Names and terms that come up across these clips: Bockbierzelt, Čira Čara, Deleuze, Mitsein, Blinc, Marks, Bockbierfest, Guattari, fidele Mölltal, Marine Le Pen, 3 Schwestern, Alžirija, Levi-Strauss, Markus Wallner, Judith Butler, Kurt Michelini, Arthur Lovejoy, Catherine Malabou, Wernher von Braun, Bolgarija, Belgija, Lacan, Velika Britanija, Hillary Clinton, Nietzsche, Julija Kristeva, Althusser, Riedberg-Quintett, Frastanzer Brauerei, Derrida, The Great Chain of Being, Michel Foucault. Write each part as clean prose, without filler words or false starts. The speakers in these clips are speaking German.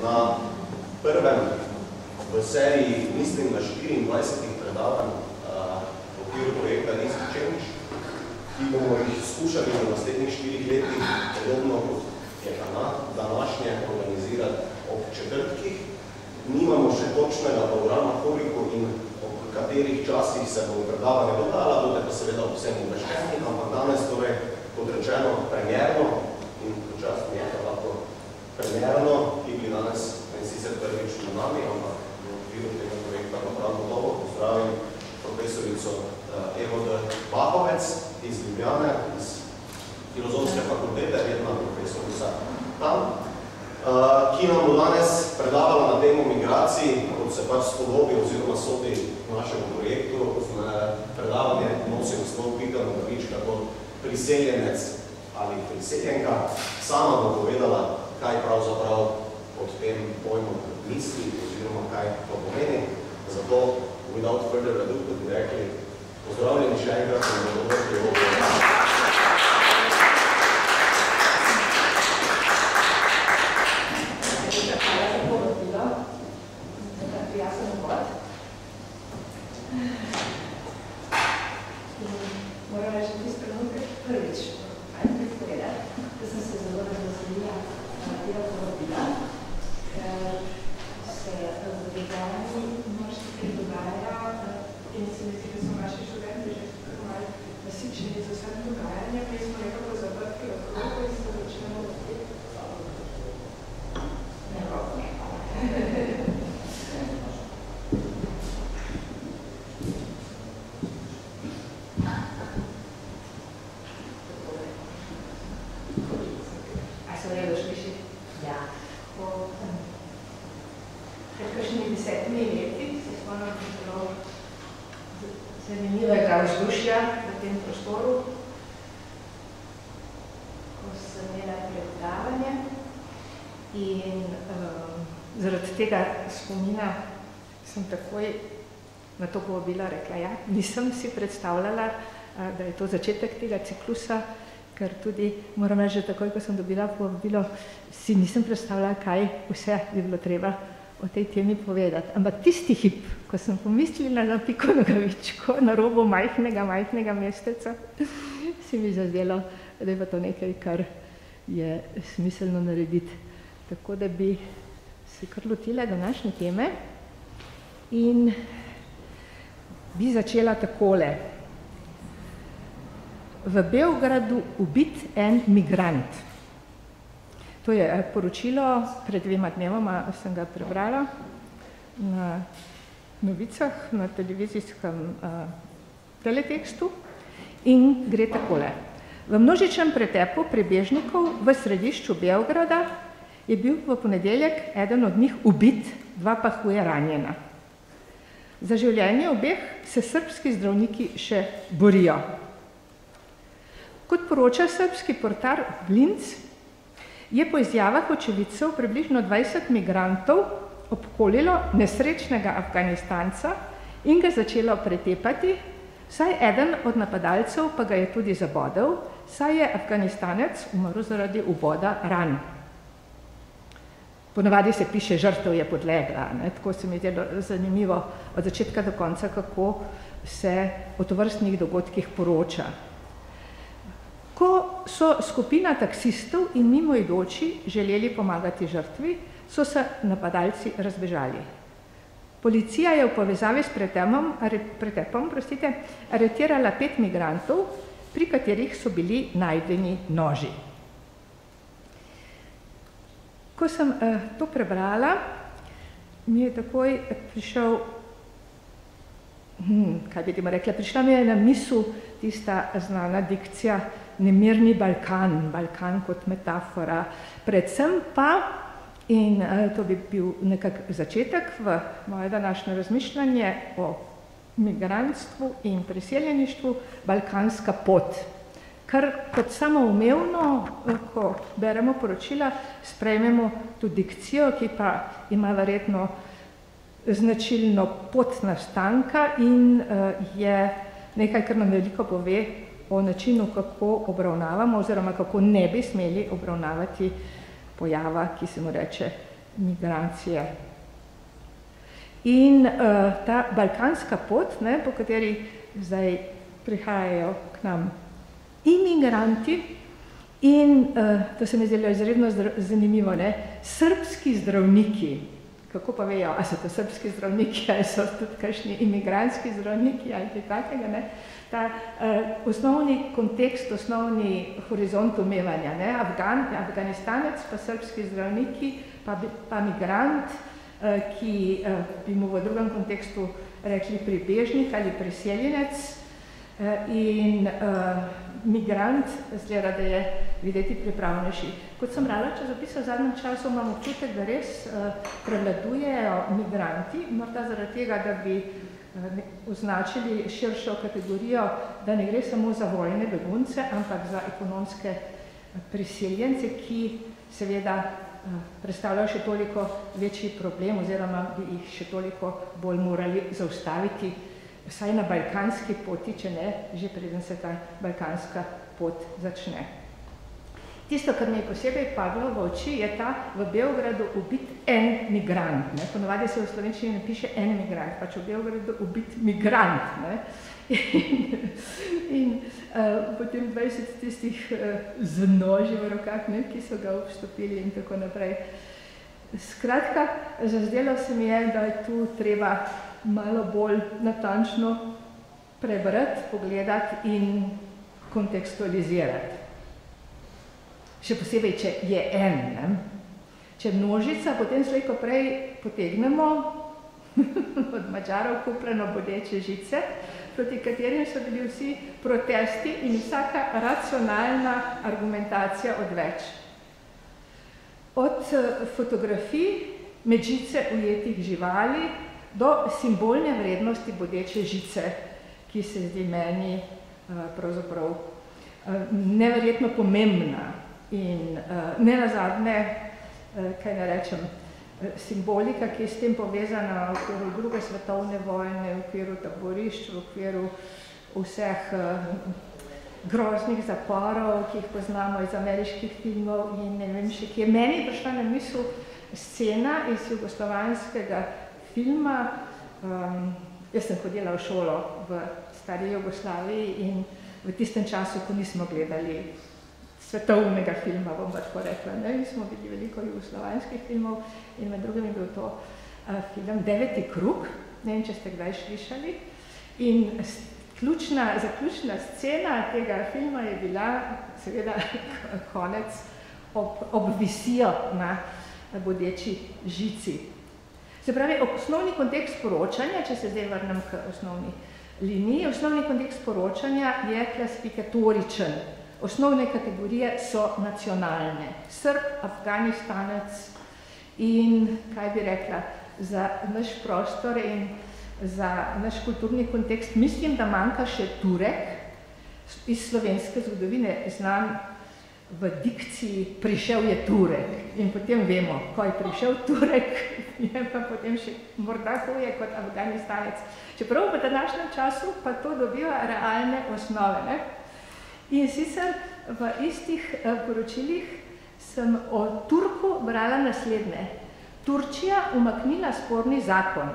na prvem v seriji, mislim, na 24 predavanj v okviru projekta Nezvičeniš, ki bomo jih skušali v naslednjih 4 letih, podobno kot je današnje, organizirati ob četrtkih. Nimamo še točnega programa, koliko in ob katerih časih se bo predavanje dodala, bote pa seveda vsem obveščeni, ampak danes torej, kot rečeno, premierno in počasno je to lahko premierno, ki bi danes ne sicer prvič v nami, ampak v okviru tega projekta pa prav gotovo pozdravim profesorico Evo D. Bahovec iz Ljubljane, iz Filozofske fakultete, vedna profesorica tam, ki nam bo danes predavala na temo migracij, kot se pač spodobi oziroma sodi v našem projektu. Predavanje nosi naslov Pika Nogavička kot priseljenec ali priseljenka. Sama bo povedala, kaj pravzaprav pod tem pojmom misli oziroma kaj to pomeni. Zato, without further ado, kot bi rekli, pozdravljeni še enkrat in dobro prihodili. Sem takoj na to povabila rekla, ja, nisem si predstavljala, da je to začetek tega ciklusa, ker tudi, moram reči, že takoj, ko sem dobila povabilo, si nisem predstavljala, kaj vse bi bilo treba o tej temi povedati. Ampak tisti hip, ko sem pomislila na Piko Nogavičko, na robu majhnega mesteca, si mi zazdelo, da je pa to nekaj, kar je smiselno narediti. Tako da bi se kar lotila današnje teme. In bi začela takole. V Beogradu ubit en migrant. To je poročilo, pred 2 dnevoma sem ga prebrala na novicah, na televizijskem teletekstu in gre takole. V množičnem pretepu prebežnikov v središču Beograda je bil v ponedeljek eden od njih ubit, 2 pa huje ranjena. Za življenje obeh se srbski zdravniki še borijo. Kot poroča srbski portal Blinc, je po izjavah očividcev približno 20 migrantov obkolilo nesrečnega Afganistanca in ga začelo pretepati, saj eden od napadalcev pa ga je tudi zabodel, saj je Afganistanec umrl zaradi uboda ran. Ponavadi se piše, žrtev je podlegla, tako se mi je zanimivo od začetka do konca, kako se o tovrstnih dogodkih poroča. Ko so skupina taksistov in mimoidoči želeli pomagati žrtvi, so se napadalci razbežali. Policija je v povezavi s pretepom aretirala 5 migrantov, pri katerih so bili najdeni noži. Ko sem to prebrala, mi je takoj prišel, kaj bi ti rekla, prišla mi je na misel tista znana dikcija nemirni Balkan, Balkan kot metafora. Predvsem pa, in to bi bil nekak začetek v moje današnje razmišljanje o migrantstvu in priseljeništvu, balkanska pot. Kar kot samoumevno, ko beremo poročila, sprejmemo to dikcijo, ki pa ima verjetno značilno pot nastanka in je nekaj, kar nam veliko pove o načinu, kako obravnavamo oziroma kako ne bi smeli obravnavati pojava, ki se mu reče migracije. In ta balkanska pot, po kateri zdaj prihajajo k nam imigranti, in to se mi zdelo izredno zanimivo, srbski zdravniki, kako pa vejo, ali so to srbski zdravniki, ali so tudi kakšni imigrantski zdravniki, ali kaj takega, ta osnovni kontekst, osnovni horizont umevanja, Afganistanec, pa srbski zdravniki, pa migrant, ki bi mu v drugem kontekstu rekli pribežnik ali priseljenec, in migrant zgleda, da je videti pripravnejši. Kot sem brala časopis, v zadnjem času imam občutek, da res prevladujejo migranti, morda zaradi tega, da bi označili širšo kategorijo, da ne gre samo za vojne begunce, ampak za ekonomske priseljence, ki seveda predstavljajo še toliko večji problem oziroma bi jih še toliko bolj morali zaustaviti, vsaj na balkanski poti, če ne, že preden se ta balkanska pot začne. Tisto, kar mi je posebej padlo v oči, je ta v Beogradu ubit en migrant. Ponavadi se v slovenščini napiše en migrant, pač v Beogradu ubit migrant. In potem 20 tistih z noži v rokah, ki so ga obstopili in tako naprej. Skratka, zazdelo se mi je, da je tu treba malo bolj natančno prebrati, pogledati in kontekstualizirati. Še posebej, če je en. Če množica, potem slej ko prej potegnemo od Madžarov kupreno bodeče žice, proti katerim so bili vsi protesti in vsaka racionalna argumentacija odveč. Od fotografij medžice ujetih živali do simbolne vrednosti bodeče žice, ki se zdi meni pravzaprav neverjetno pomembna in ne nazadnje, kaj ne rečem, simbolika, ki je s tem povezana v okviru druge svetovne vojne, v okviru taborišč, v okviru vseh groznih zaporov, ki jih poznamo iz ameriških filmov in ne vem še kje. Meni je prišla na misel scena iz jugoslovanskega filma. Jaz sem hodila v šolo v stari Jugoslaviji in v tistem času, ko nismo gledali svetovnega filma, bom tako rekla, nismo videli veliko jugoslovanskih filmov in med drugim je bil to film Deveti krug, ne vem, če ste kdaj slišali, in zaključna scena tega filma je bila seveda konec ob visijo na bodeči žici. Se pravi, osnovni kontekst poročanja, če se zdaj vrnem k osnovni liniji, osnovni kontekst poročanja je klasifikatoričen. Osnovne kategorije so nacionalne. Srb, Afganistanec in, kaj bi rekla, za naš prostor in za naš kulturni kontekst, mislim, da manjka še Turek. Iz slovenske zgodovine znam v dikciji prišel je Turek in potem vemo, ko je prišel Turek, je pa potem še morda huje kot Afganistanec. Čeprav v današnjem času pa to dobiva realne osnove. In sicer v istih poročilih sem o Turku brala naslednje. Turčija umaknila sporni zakon.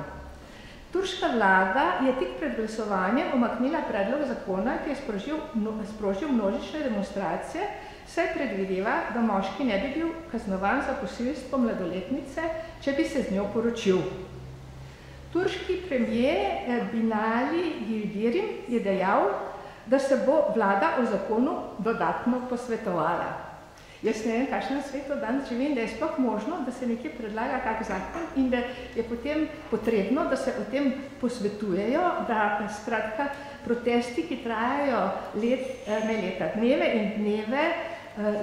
Turška vlada je tik pred glasovanjem umaknila predlog zakona, ki je sprožil množične demonstracije, saj predvideva, da moški ne bi bil kaznovan za posilstvo mladoletnice, če bi se z njo poročil. Turški premijer Binali Yildirim je dejal, da se bo vlada o zakonu dodatno posvetovala. Jaz ne vem, kakšen svet danes živim, da je sploh možno, da se nekje predlaga tak zakon in da je potem potrebno, da se o tem posvetujejo, da skratka protesti, ki trajajo dneve in dneve,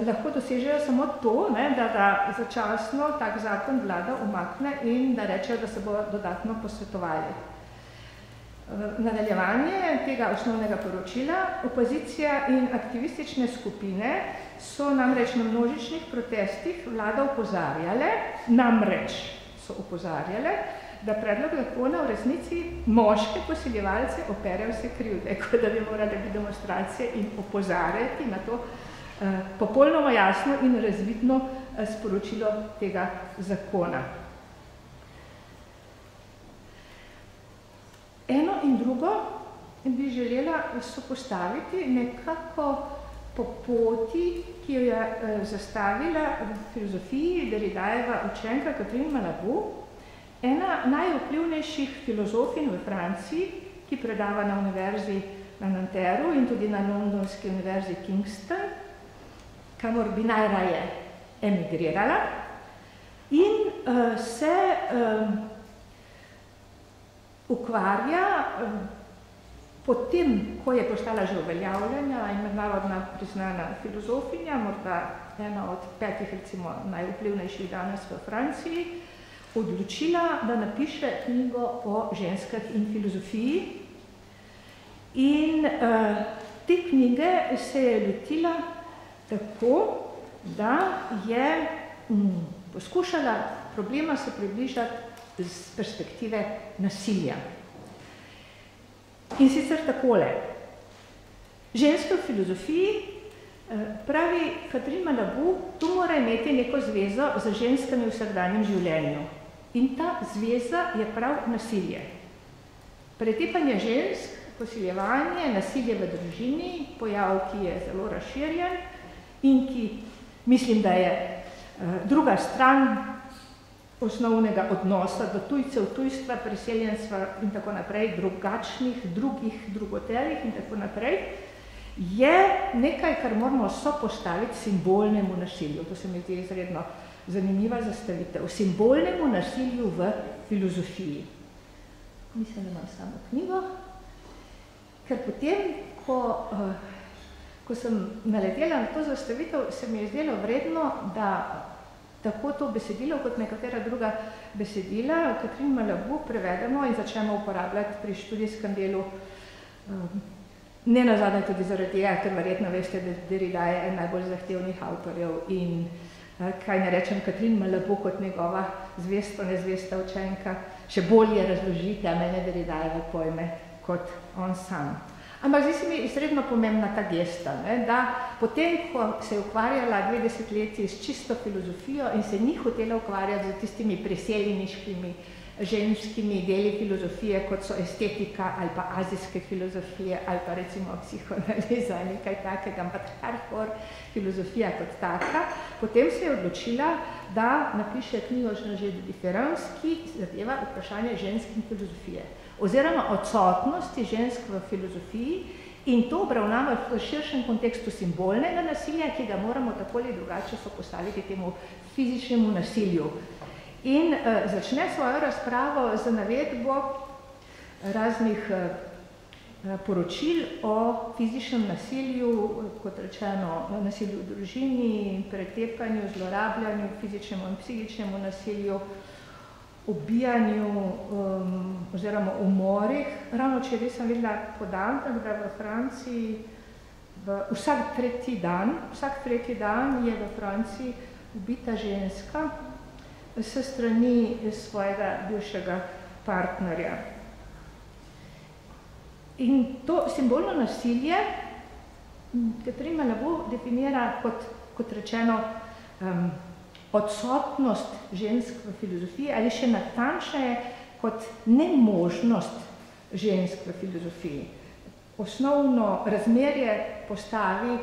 lahko dosežejo samo to, da začasno tak zakon vlada umakne in da rečejo, da se bo dodatno posvetovali. Nadaljevanje tega osnovnega poročila, opozicija in aktivistične skupine so namreč na množičnih protestih vlada opozarjale, da predlog zakona v resnici moške posiljevalce opere vse krivde, kot da bi morali biti demonstracije in opozarjati na to, popolnoma jasno in razvidno sporočilo tega zakona. Eno in drugo bi želela sopostaviti nekako po poti, ki jo je zastavila v filozofiji Derridajeva učenka Catherine Malabou, ena najvplivnejših filozofinj v Franciji, ki predava na univerzi na Nanterru in tudi na londonski univerzi Kingston, kamor bi najraje emigrirala, in se ukvarja potem, ko je postala že uveljavljena in mednarodno priznana filozofinja, morda ena od petih, recimo, najvplivnejših danes v Franciji, odločila, da napiše knjigo o ženskah in filozofiji. In te knjige se je lotila tako, da je poskušala problema se približati z perspektive nasilja. In sicer takole. Ženska v filozofiji, pravi Catherine Malabou, tu mora imeti neko zvezo z ženskami v vsakdanjem življenju. In ta zveza je prav nasilje. Pretepanje žensk, posiljevanje, nasilje v družini, pojav, ki je zelo razširjen in ki, mislim, da je druga stran osnovnega odnosa do tujcev, tujstva, priseljenstva in tako naprej, drugačnih, drugih, drugoterih in tako naprej, je nekaj, kar moramo sopostaviti simbolnemu nasilju. To se mi zdi izredno zanimiva zastavitev. Simbolnemu nasilju v filozofiji. Mislim, da imam samo knjigo, ker potem, ko sem naletela na to zastavitev, se mi je zdelo vredno, da tako to besedilo, kot nekatera druga besedila, Catherine Malabou prevedemo in začnemo uporabljati pri študijskem delu. Ne nazadnje tudi zaradi tega, ker verjetno veste, da Derrida je en najbolj zahtevnih avtorjev in, kaj ne rečem, Catherine Malabou kot njegova zvesto, nezvesta učenka, še bolje razloži temene Derridajeve pojme kot on sam. Ampak zdi se mi izredno pomembna ta gesta, da potem, ko se je ukvarjala 20 let s čisto filozofijo in se ni hotela ukvarjati z tistimi preseljeniškimi ženskimi deli filozofije, kot so estetika ali pa azijske filozofije ali pa recimo psihoanaliza ali kaj takega, ampak hardcore filozofija kot taka, potem se je odločila, da napiše knjigo Jeu de différence, ki zadeva vprašanje žensk in filozofije oziroma odsotnosti žensk v filozofiji in to obravnava v širšem kontekstu simbolnega nasilja, ki ga moramo tako ali drugače sopostaviti temu fizičnemu nasilju. In začne svojo razpravo z navedbo raznih poročil o fizičnem nasilju, kot rečeno, nasilju v družini, pretepanju, zlorabljanju, fizičnemu in psihičnemu nasilju, ubijanju oziroma umorih. Ravno včeraj sem videla podatek, da v Franciji vsak tretji dan je v Franciji ubita ženska s strani svojega bivšega partnerja. In to simbolno nasilje, Catherine Malabou definira kot rečeno odsotnost žensk v filozofiji ali še natančneje kot nemožnost žensk v filozofiji. Osnovno razmerje postavi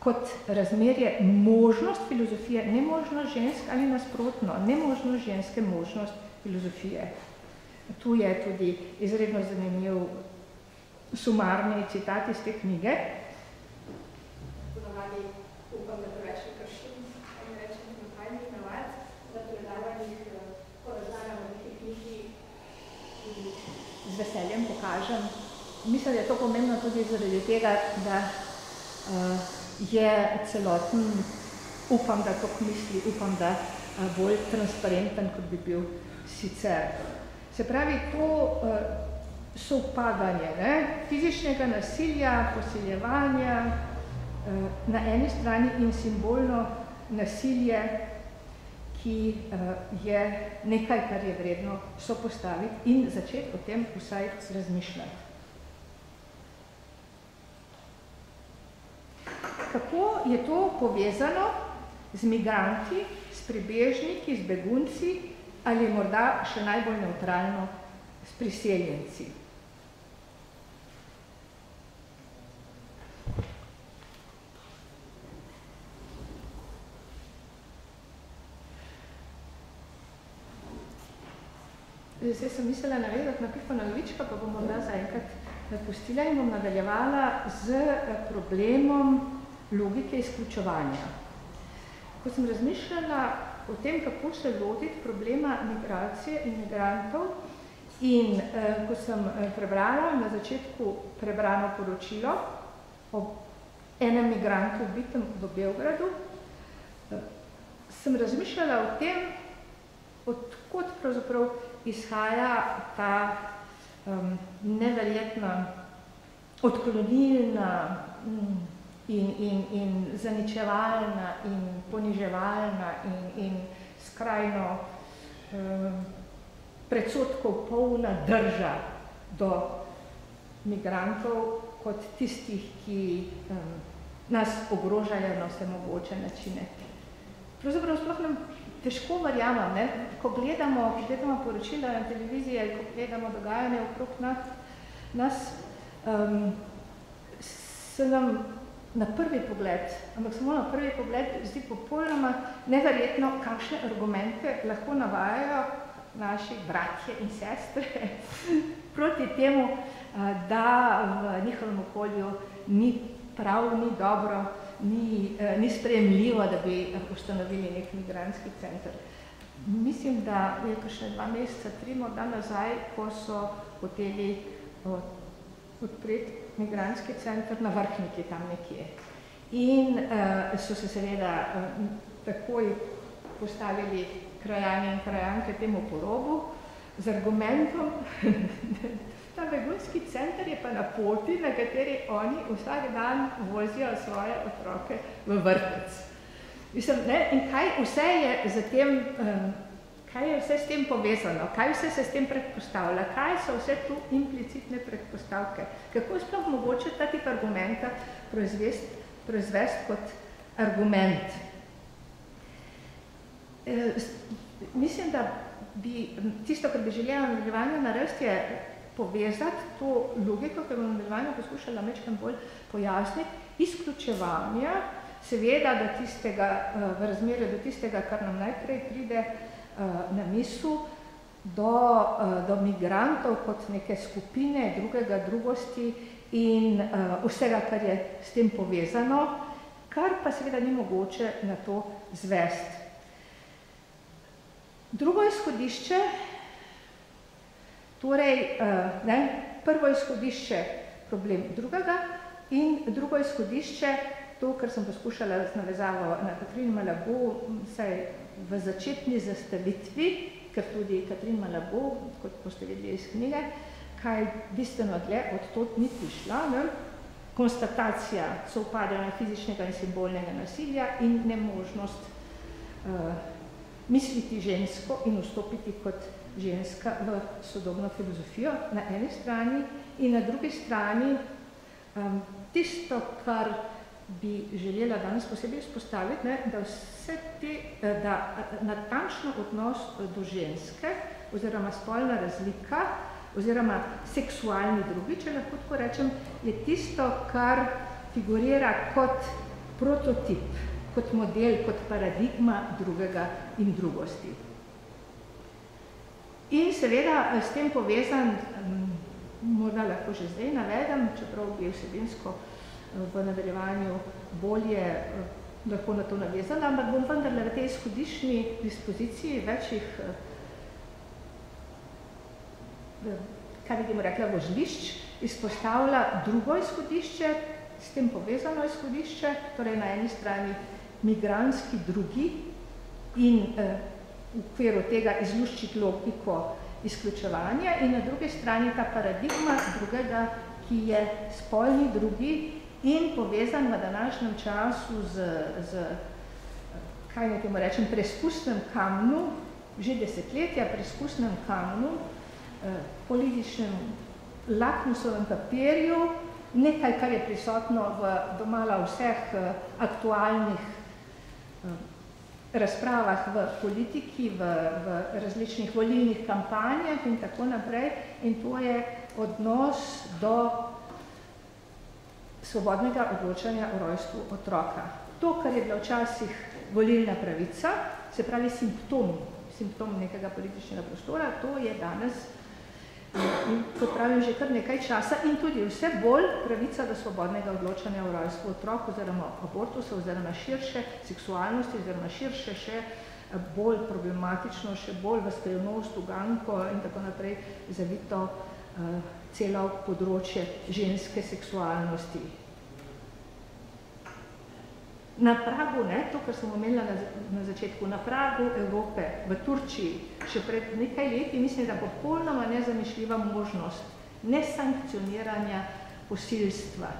kot razmerje možnost filozofije, nemožnost žensk ali nasprotno, nemožnost ženske, možnost filozofije. Tu je tudi izredno zanimiv sumarni citat iz te knjige. Upam, da preveč ne kršim. Z veseljem pokažem. Mislim, da je to pomembno tudi zaradi tega, da je celoten, upam, da tako misli, upam, da bolj transparenten, kot bi bil sicer. Se pravi, to sovpadanje fizičnega nasilja, posiljevanja na eni strani in simbolno nasilje, ki je nekaj, kar je vredno sopostaviti in začeti o tem vsaj razmišljati. kako je to povezano z migranti, s prebežniki, z begunci ali morda še najbolj neutralno s priseljenci. Zdaj sem mislila navezati na Piko Nogavička, pa bom morda zaenkrat napustila in bom nadaljevala z problemom logike izključevanja. Ko sem razmišljala o tem, kako se lotiti problema migracije in migrantov, in ko sem prebrala na začetku prebrano poročilo o enem migrantu ubitem v Beogradu, sem razmišljala o tem, odkot pravzaprav izhaja ta neverjetna, odklonilna in zaničevalna in poniževalna in skrajno predsodkov polna drža do migrantov kot tistih, ki nas ogrožajo na vse mogoče načine. Pravzaprav sploh nam težko verjamem, ko gledamo poročila na televiziji ali ko gledamo dogajanje okrog nas, se nam na prvi pogled, ampak samo na prvi pogled, zdi popolnoma neverjetno, kakšne argumente lahko navajajo naši bratje in sestre proti temu, da v njihovem okolju ni prav, ni dobro, ni sprejemljivo, da bi ustanovili nek migrantski center. Mislim, da je kakšne 2 meseca, 3 morda nazaj, ko so hoteli odpreti migrantski center na Vrhniki, tam nekje. In so se seveda takoj postavili krajani in krajanke temu porobu z argumentom, ta begunski center je pa na poti, na kateri oni vsak dan vozijo svoje otroke v vrtec. In kaj vse je s tem povezano, kaj vse se s tem predpostavlja, kaj so vse tu implicitne predpostavke, kako je sploh mogoče ta tip argumenta proizvesti kot argument. Mislim, da bi tisto, kar bi želela v nadaljevanju narediti, je povezati to logiko, ki bom v nadaljevanju poskušala nekaj bolj pojasniti, izključevanja, seveda v razmerju do tistega, kar nam najprej pride na misel, do migrantov kot neke skupine, drugega, drugosti in vsega, kar je s tem povezano, kar pa seveda ni mogoče na to zvesti. Drugo izhodišče, torej prvo izhodišče problem drugega in drugo izhodišče, to, kar sem poskušala z navezavo na Catherine Malabou, vsaj v začetni zastavitvi, ker tudi Catherine Malabou, kot boste videli iz knjige, kaj bistveno dlje od tod ni prišla, konstatacija sovpadanja fizičnega in simbolnega nasilja in nemožnost misliti žensko in vstopiti kot ženska v sodobno filozofijo na eni strani in na drugi strani tisto, kar bi želela danes posebej izpostaviti, da natančno odnos do ženske oziroma spolna razlika oziroma seksualni drugi, če lahko tako rečem, je tisto, kar figurira kot prototip, kot model, kot paradigma drugega in drugosti. In seveda s tem povezan, morda lahko že zdaj navedem, čeprav bi vsebinsko v nadaljevanju bolje lahko na to navezala, ampak bom vendarle v tej izhodiščni dispoziciji večjih, kaj bi temu rekla, vožlišč, izpostavila drugo izhodišče, s tem povezano izhodišče, torej na eni strani migrantski drugi in v okviru tega izluščiti logiko izključevanja in na drugi strani ta paradigma drugega, ki je spolni drugi in povezan v današnjem času z, kaj naj temu rečem, preskusnem kamnu, že desetletja preskusnem kamnu, političnem lakmusovem papirju, nekaj, kar je prisotno v domala vseh aktualnih razpravah v politiki, v različnih volilnih kampanjah in tako naprej, in to je odnos do svobodnega odločanja o rojstvu otroka. To, kar je bila včasih volilna pravica, se pravi simptom nekega političnega prostora, to je danes, kot pravim, že kar nekaj časa in tudi vse bolj pravica do svobodnega odločanja o rojstvu otrok oziroma abortusa oziroma širše seksualnosti oziroma širše še bolj problematično, še bolj v skrivnost, uganko in tako naprej zavito celo področje ženske seksualnosti. Na pragu, to, kar sem omenila na začetku, na pragu Evrope, v Turčiji, še pred nekaj leti, mislim, da popolnoma nezamišljiva možnost nesankcioniranja posilstva.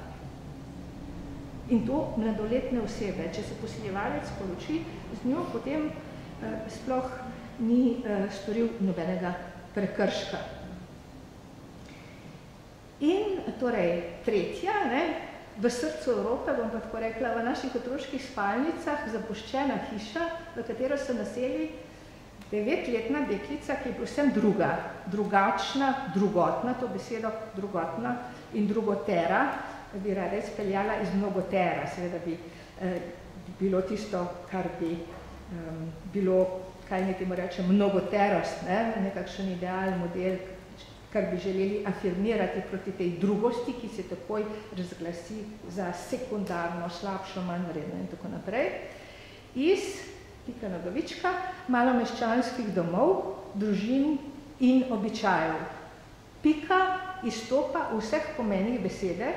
In to mladoletne osebe. Če se posiljevalec poroči, z njo potem sploh ni storil nobenega prekrška. In torej tretja, v srcu Evrope, bom pa tako rekla, v naših otroških spalnicah zapuščena hiša, v katero se naseli 9-letna deklica, ki je povsem druga, drugačna, drugotna, to besedo drugotna in drugotera, bi rada izpeljala iz mnogotera, seveda bi bilo tisto, kar bi bilo, kaj ne temu reče, mnogoterost, nekakšen ideal, model, kar bi želeli afirmirati proti tej drugosti, ki se takoj razglasi za sekundarno, slabšo, manj vredno in tako naprej. Iz Pika Nogavička, malomeščanskih domov, družin in običajev. Pika izstopa v vseh pomenih besede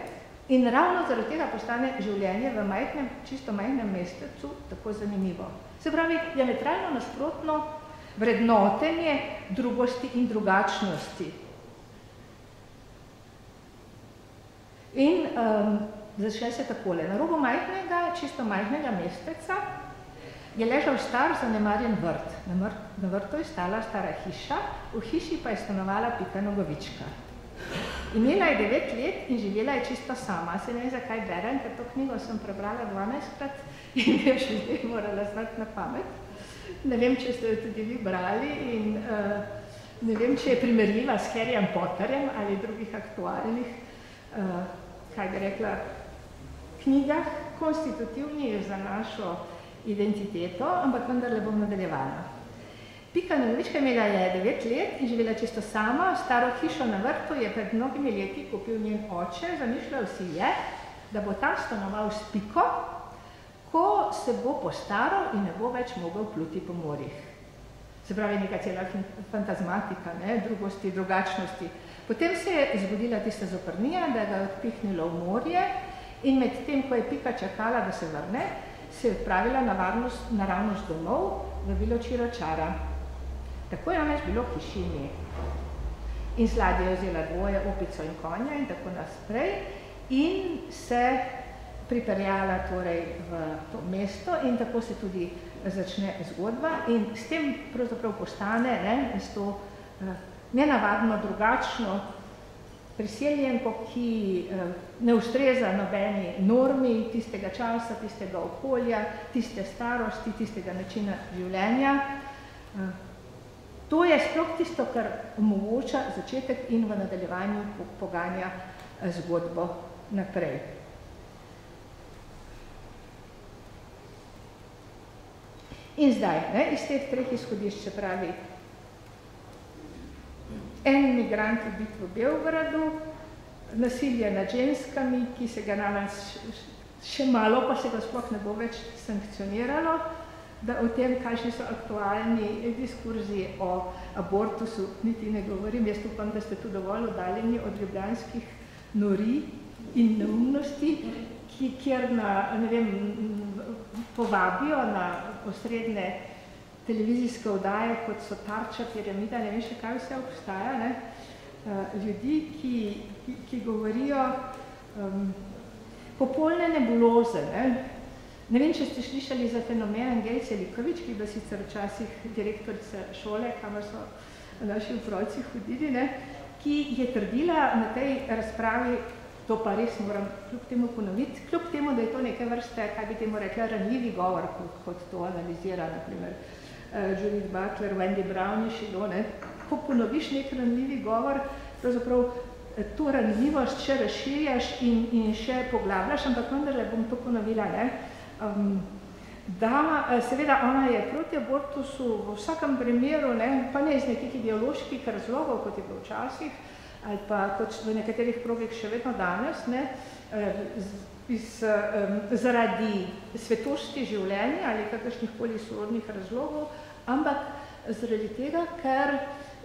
in ravno zaradi tega postane življenje v majhnem, čisto majhnem mestecu tako zanimivo. Se pravi, diametralno nasprotno vrednotenje drugosti in drugačnosti. In začne se takole. Na robu majhnega, čisto majhnega mesteca je ležal star zanemarjen vrt. Na vrtu je stala stara hiša, v hiši pa je stanovala Pika Nogavička. Imela je 9 let in živela je čisto sama. Se ne vem, zakaj berem, ker to knjigo sem prebrala 12-krat in jo še zdaj morala znati na pamet. Ne vem, če ste jo tudi vi brali in ne vem, če je primerljiva s Harryjem Potterjem ali drugih aktualnih kaj bi rekla, knjigah, konstitutivni je za našo identiteto, ampak vendarle bom nadaljevala. Pika Nogavička imela je 9 let in živela čisto sama, staro hišo na vrtu je pred mnogimi leti kupil njen oče, zamišljal si je, da bo tam stanoval s Piko, ko se bo postaral in ne bo več mogel pluti po morjih. Se pravi neka cela fantazmatika, drugosti, drugačnosti. Potem se je zgodila tista zoprnija, da ga je odpihnilo v morje in med tem, ko je Pika čakala, da se vrne, se je odpravila naravnost domov v vilo Čiročara. Tako je namreč bilo hiši ime. In z ladje je vzela dvoje, opico in konja in tako naprej in se pripeljala torej v to mesto in tako se tudi začne zgodba in s tem pravzaprav postane s to nenavadno, drugačno priseljenko, ki ne ustreza nobeni normi tistega časa, tistega okolja, tiste starosti, tistega načina življenja. To je sploh tisto, kar omogoča začetek in v nadaljevanju poganja zgodbo naprej. In zdaj, iz teh treh izhodišč, se pravi, en migrant ubit v Beogradu, nasilje nad ženskami, ki se ga namreč še malo, pa se ga sploh ne bo več sankcioniralo, da o tem, kakšni so aktualni diskurzi o abortusu, niti ne govorim. Jaz upam, da ste tu dovolj oddaljeni od ljubljanskih norij in neumnosti, kjer povabijo na osrednje televizijske vdaje, kot so Tarča, Piramida, ne vem še kaj vse obstaja, ljudi, ki govorijo popolne nebuloze. Ne vem, če ste slišali za fenomen Angelice Likovič, ki je bila sicer včasih direktorica šole, kamor so naši otroci hodili, ki je trdila na tej razpravi to pa res moram kljub temu ponoviti, kljub temu, da je to neke vrste, kaj bi temu rekla, ranljivi govor, kot to analizira, naprimer, Judith Butler, Wendy Brown, ko ponoviš nek ranljivi govor, pravzaprav to ranljivost še razširjaš in še poglavljaš, ampak vendar bom to ponovila, da seveda ona je proti abortusu v vsakem primeru, pa ne iz nekih ideoloških razlogov, kot je bilo včasih, ali pa kot v nekaterih krogih še vedno danes, zaradi svetosti življenja ali kakršnihkoli sorodnih razlogov, ampak zaradi tega, ker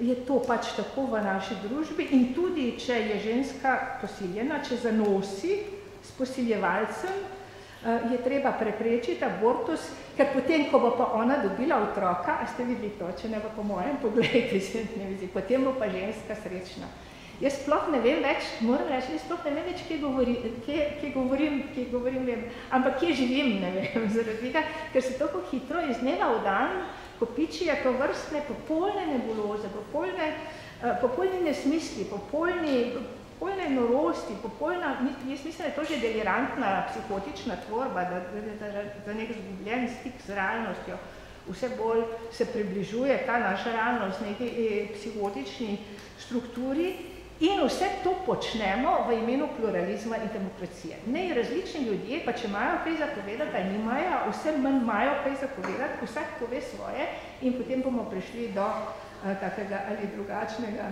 je to pač tako v naši družbi in tudi, če je ženska posiljena, če zanosi s posiljevalcem, je treba preprečiti abortus, ker potem, ko bo pa ona dobila otroka, a ste videli to, če ne bo po mojem, pogledajte se, potem bo pa ženska srečna. Jaz sploh ne vem več, moram reči, jaz sploh ne vem več, kje govorim, vem, ampak kje živim, ne vem, zaradi tega, ker se tako hitro iz dneva v dan kopičijo to vrstne popolne nebuloze, popolne nesmisli, popolne norosti, popolna, jaz mislim, da je to že delirantna psihotična tvorba, da nek zgubljen stik z realnostjo vse bolj se približuje ta naša realnost neki psihotični strukturi in vse to počnemo v imenu pluralizma in demokracije. Ne, različni ljudje, pa če imajo kaj zapovedati, ali nimajo, vse manj imajo kaj zapovedati, vsak pove svoje in potem bomo prišli do takega ali drugačnega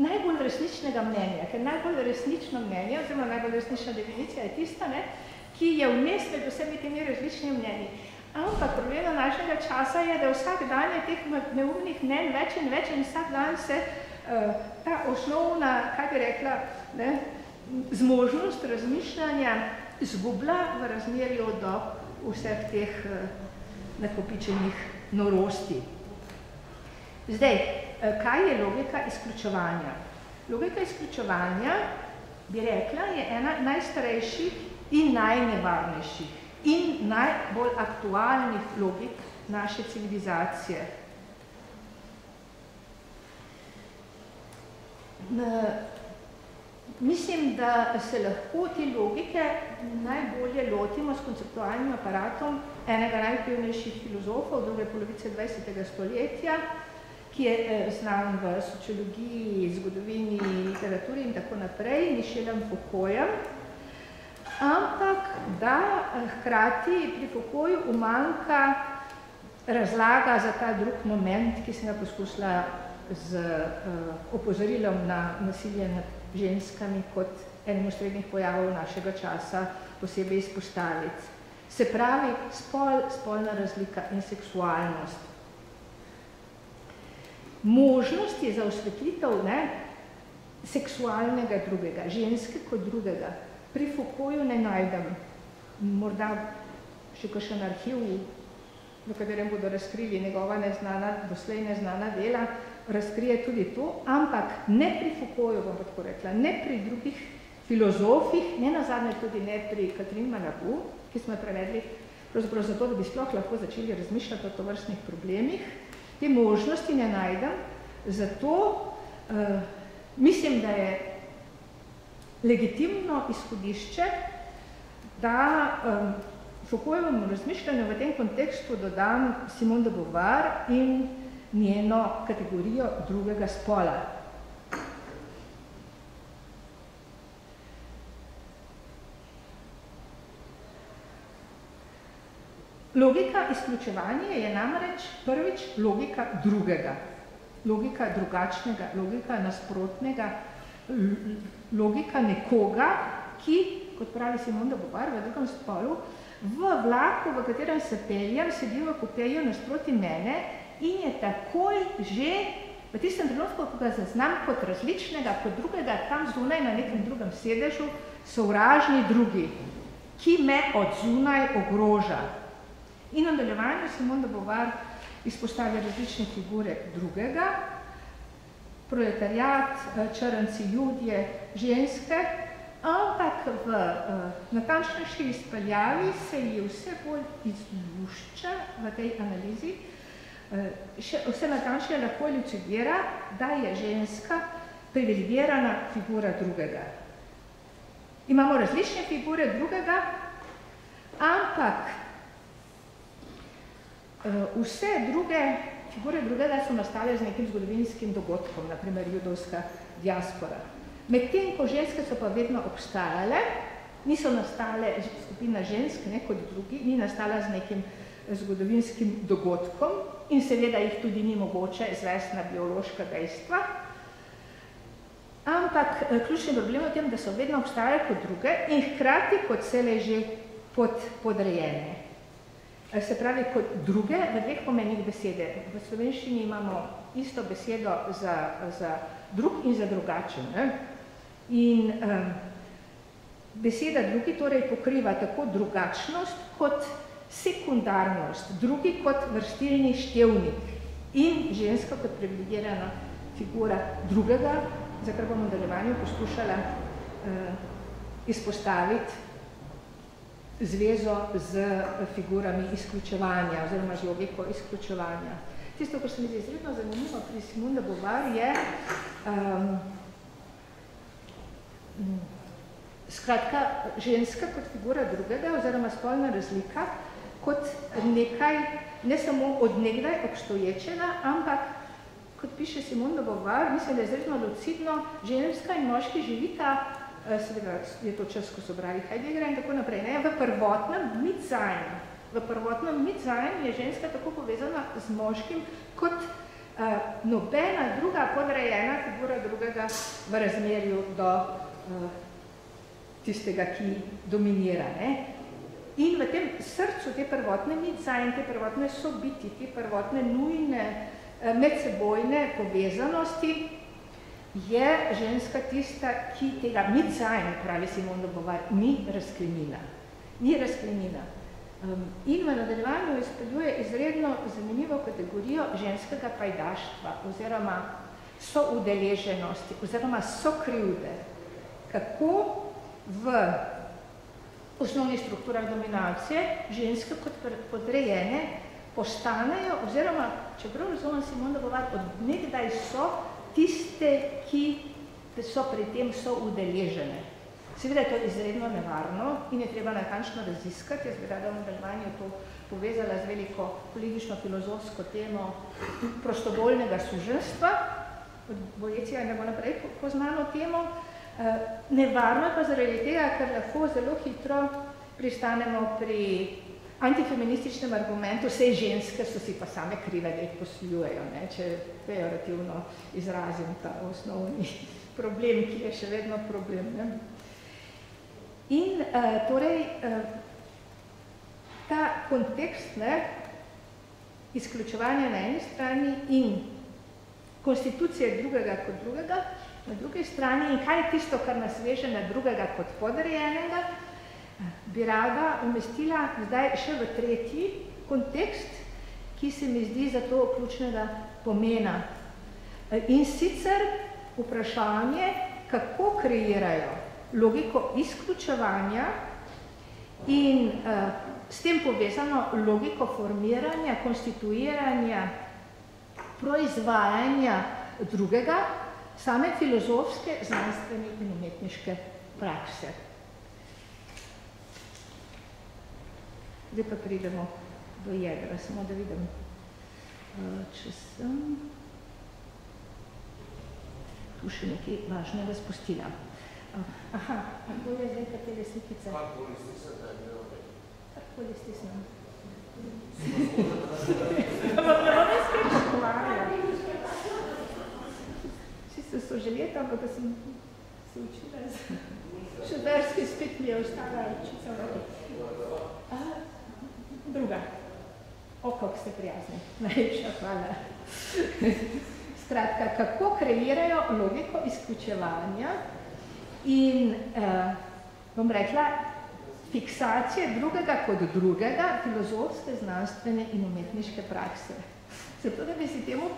najbolj resničnega mnenja, ker najbolj resnično mnenje, oziroma najbolj resnična definicija je tista, ki je vmes med vsemi temi različnimi mnenji. Ampak problem našega časa je, da vsak dan je teh neumnih mnen več in več in vsak dan se ta osnovna, kaj bi rekla, zmožnost razmišljanja izgublja v razmerju do vseh teh nakopičenih norosti. Zdaj, kaj je logika izključevanja? Logika izključevanja, bi rekla, je ena najstarejših in najnevarnejših in najbolj aktualnih logik naše civilizacije. Mislim, da se lahko te logike najbolje lotimo s konceptualnim aparatom enega najpomembnejših filozofov druge polovice 20. stoletja, ki je znan v sociologiji, zgodovini, literaturi in tako naprej, Mišelem Foucaultem, ampak da hkrati pri Foucaultu umanjka razlaga za ta drug moment, ki sem ga poskusila z opozorilom na nasilje nad ženskami kot enim osrednjih pojavov našega časa posebej izpostaviti. Se pravi spol, spolna razlika in seksualnost. Možnosti za osvetlitev seksualnega drugega, ženske kot drugega, pri Foucaultu ne najdem. Morda še kakšen arhiv, v katerem bodo razkrili njegova doslej neznana dela, razkrije tudi to, ampak ne pri Foucaultu, bom tako rekla, ne pri drugih filozofih, ne nazadnje tudi ne pri Catherine Malabou, ki smo jo prevedli pravzaprav zato, da bi sploh lahko začeli razmišljati o tovrstnih problemih. Te možnosti ne najdem, zato mislim, da je legitimno izhodišče, da Foucaultovemu razmišljanju v tem kontekstu dodam Simone de Beauvoir in njeno kategorijo drugega spola. Logika izključevanja je namreč prvič logika drugega, logika drugačnega, logika nasprotnega, logika nekoga, ki, kot pravi Simone de Beauvoir v drugem spolu, v vlaku, v katerem se peljem, sedi v kupeju nasproti mene in je takoj že v tistem trenutku, ko ga zaznam kot različnega, kot drugega, tam zunaj na nekem drugem sedežu, sovražni drugi, ki me od zunaj ogroža. In v nadaljevanju Simone de Beauvoir izpostavlja različne figure drugega, proletariat, črnci, judje, ženske, ampak v natančnejši izpeljavi se ji vse bolj izlušča v tej analizi, vse natančneje lahko lucidira, da je ženska privilegirana figura drugega. Imamo različne figure drugega, ampak vse druge figure drugega so nastale z nekim zgodovinskim dogodkom, naprimer judovska diaspora. Medtem, ko ženske so pa vedno obstajale, niso nastale skupina žensk, ne kot drugi, ni nastala z nekim zgodovinskim dogodkom in seveda jih tudi ni mogoče izvesti na biološka dejstva, ampak ključni problem je v tem, da so vedno obstajale kot druge in hkrati kot vselej že podrejene. Se pravi kot druge v dveh pomenih besede. V slovenščini imamo isto besedo za drug in za drugačen. In beseda drugi torej pokriva tako drugačnost kot sekundarnost, drugi kot vrstilni števnik in ženska kot privilegirana figura drugega, za kar bom v nadaljevanju poskušala izpostaviti zvezo z figurami izključevanja oziroma z logiko izključevanja. Tisto, kar se mi izredno zanimivo pri Simone de Beauvoir je skratka ženska kot figura drugega oziroma spolna razlika kot nekaj, ne samo odnegdaj obstoječega, ampak kot piše Simone de Beauvoir, mislim, da je izredno lucidno, ženska in moški živita, seveda je to čas, ko so brali Heideggera in tako naprej, v prvotnem mitseinu. V prvotnem mitseinu je ženska tako povezana z moškim kot nobena druga podrejena figura drugega v razmerju do tistega, ki dominira. In v tem srcu te prvotne mitsein, te prvotne sobiti, te prvotne nujne medsebojne povezanosti je ženska tista, ki tega mitsein, pravi Simone de Beauvoir, ni razklenila. Ni razklenila. In v nadaljevanju izpeljuje izredno zanimivo kategorijo ženskega pajdaštva oziroma soudeleženosti oziroma sokrivde. Kako v osnovnih strukturah dominacije ženske kot podrejene postanejo oziroma, čeprav razumem Simone de Beauvoir, od nekdaj so tiste, ki so pri tem udeležene. Seveda je to izredno nevarno in je treba natančno raziskati. Jaz bi rada v nadaljevanju to povezala z veliko politično-filozofsko temo prostovoljnega suženjstva, od Boecija ne bo naprej poznano temo. Nevarno je pa zaradi tega, ker lahko zelo hitro pristanemo pri antifeminističnem argumentu, vse ženske so si pa same krive, da jih posiljujejo, če pejorativno izrazim ta osnovni problem, ki je še vedno problem. In torej ta kontekst izključevanja na eni strani in konstitucije drugega kot drugega, na drugi strani in kaj je tisto, kar nas veže na drugega kot podrejenega, bi rada umestila zdaj še v tretji kontekst, ki se mi zdi zato ključnega pomena. In sicer vprašanje, kako kreirajo logiko izključevanja in s tem povezano logiko formiranja, konstituiranja, proizvajanja drugega, same filozofske, znanstvene in umetniške prakse. Zdaj pa pridemo do jedra, samo da vidim, če sem tu še nekaj važnega spustila. Aha, bolj je zdaj kateri slikice. Karkoli stisnem, da je bilo več. Karkoli stisnem. So že leta, ampak sem se učila z šodarski, spet mi je ostala učica. Druga. O, kako ste prijazni. Najlepša hvala. Skratka, kako kreirajo logiko izključevanja in, bom rekla, fiksacije drugega kot drugega, filozofske, znanstvene in umetniške prakse. Zato, da bi si temu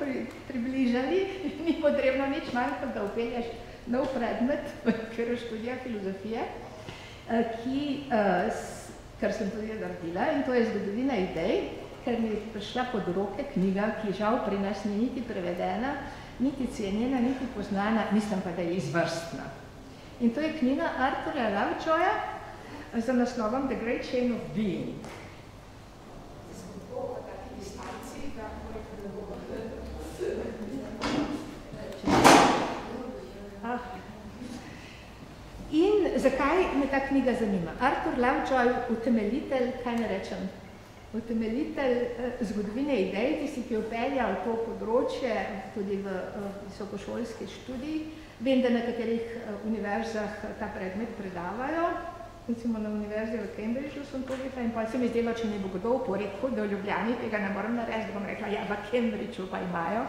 približali, ni potrebno nič manj, kot da upelješ nov predmet, ker je študija filozofije, kar sem tudi naredila, in to je zgodovina idej, ker mi je prišla pod roke knjiga, ki žal pri nas ni niti prevedena, niti cenjena, niti poznana, mislim pa, da je izvrstna. In to je knjiga Arthurja Lovejoya z naslovom The Great Chain of Being. In zakaj me ta knjiga zanima? Arthur Lovejoy, utemeljitelj, kaj ne rečem, utemeljitelj zgodovine idej, tisti, ki je upeljal to področje tudi v visokošolski študij. Vem, da na katerih univerzah ta predmet predavajo. Recimo na univerzi v Cambridgeu sem to videla in pa se mi zdelo, če ne bo kdo oporekal, da v Ljubljani tega ne moram narediti, da bom rekla, ja, v Cambridgeu pa imajo,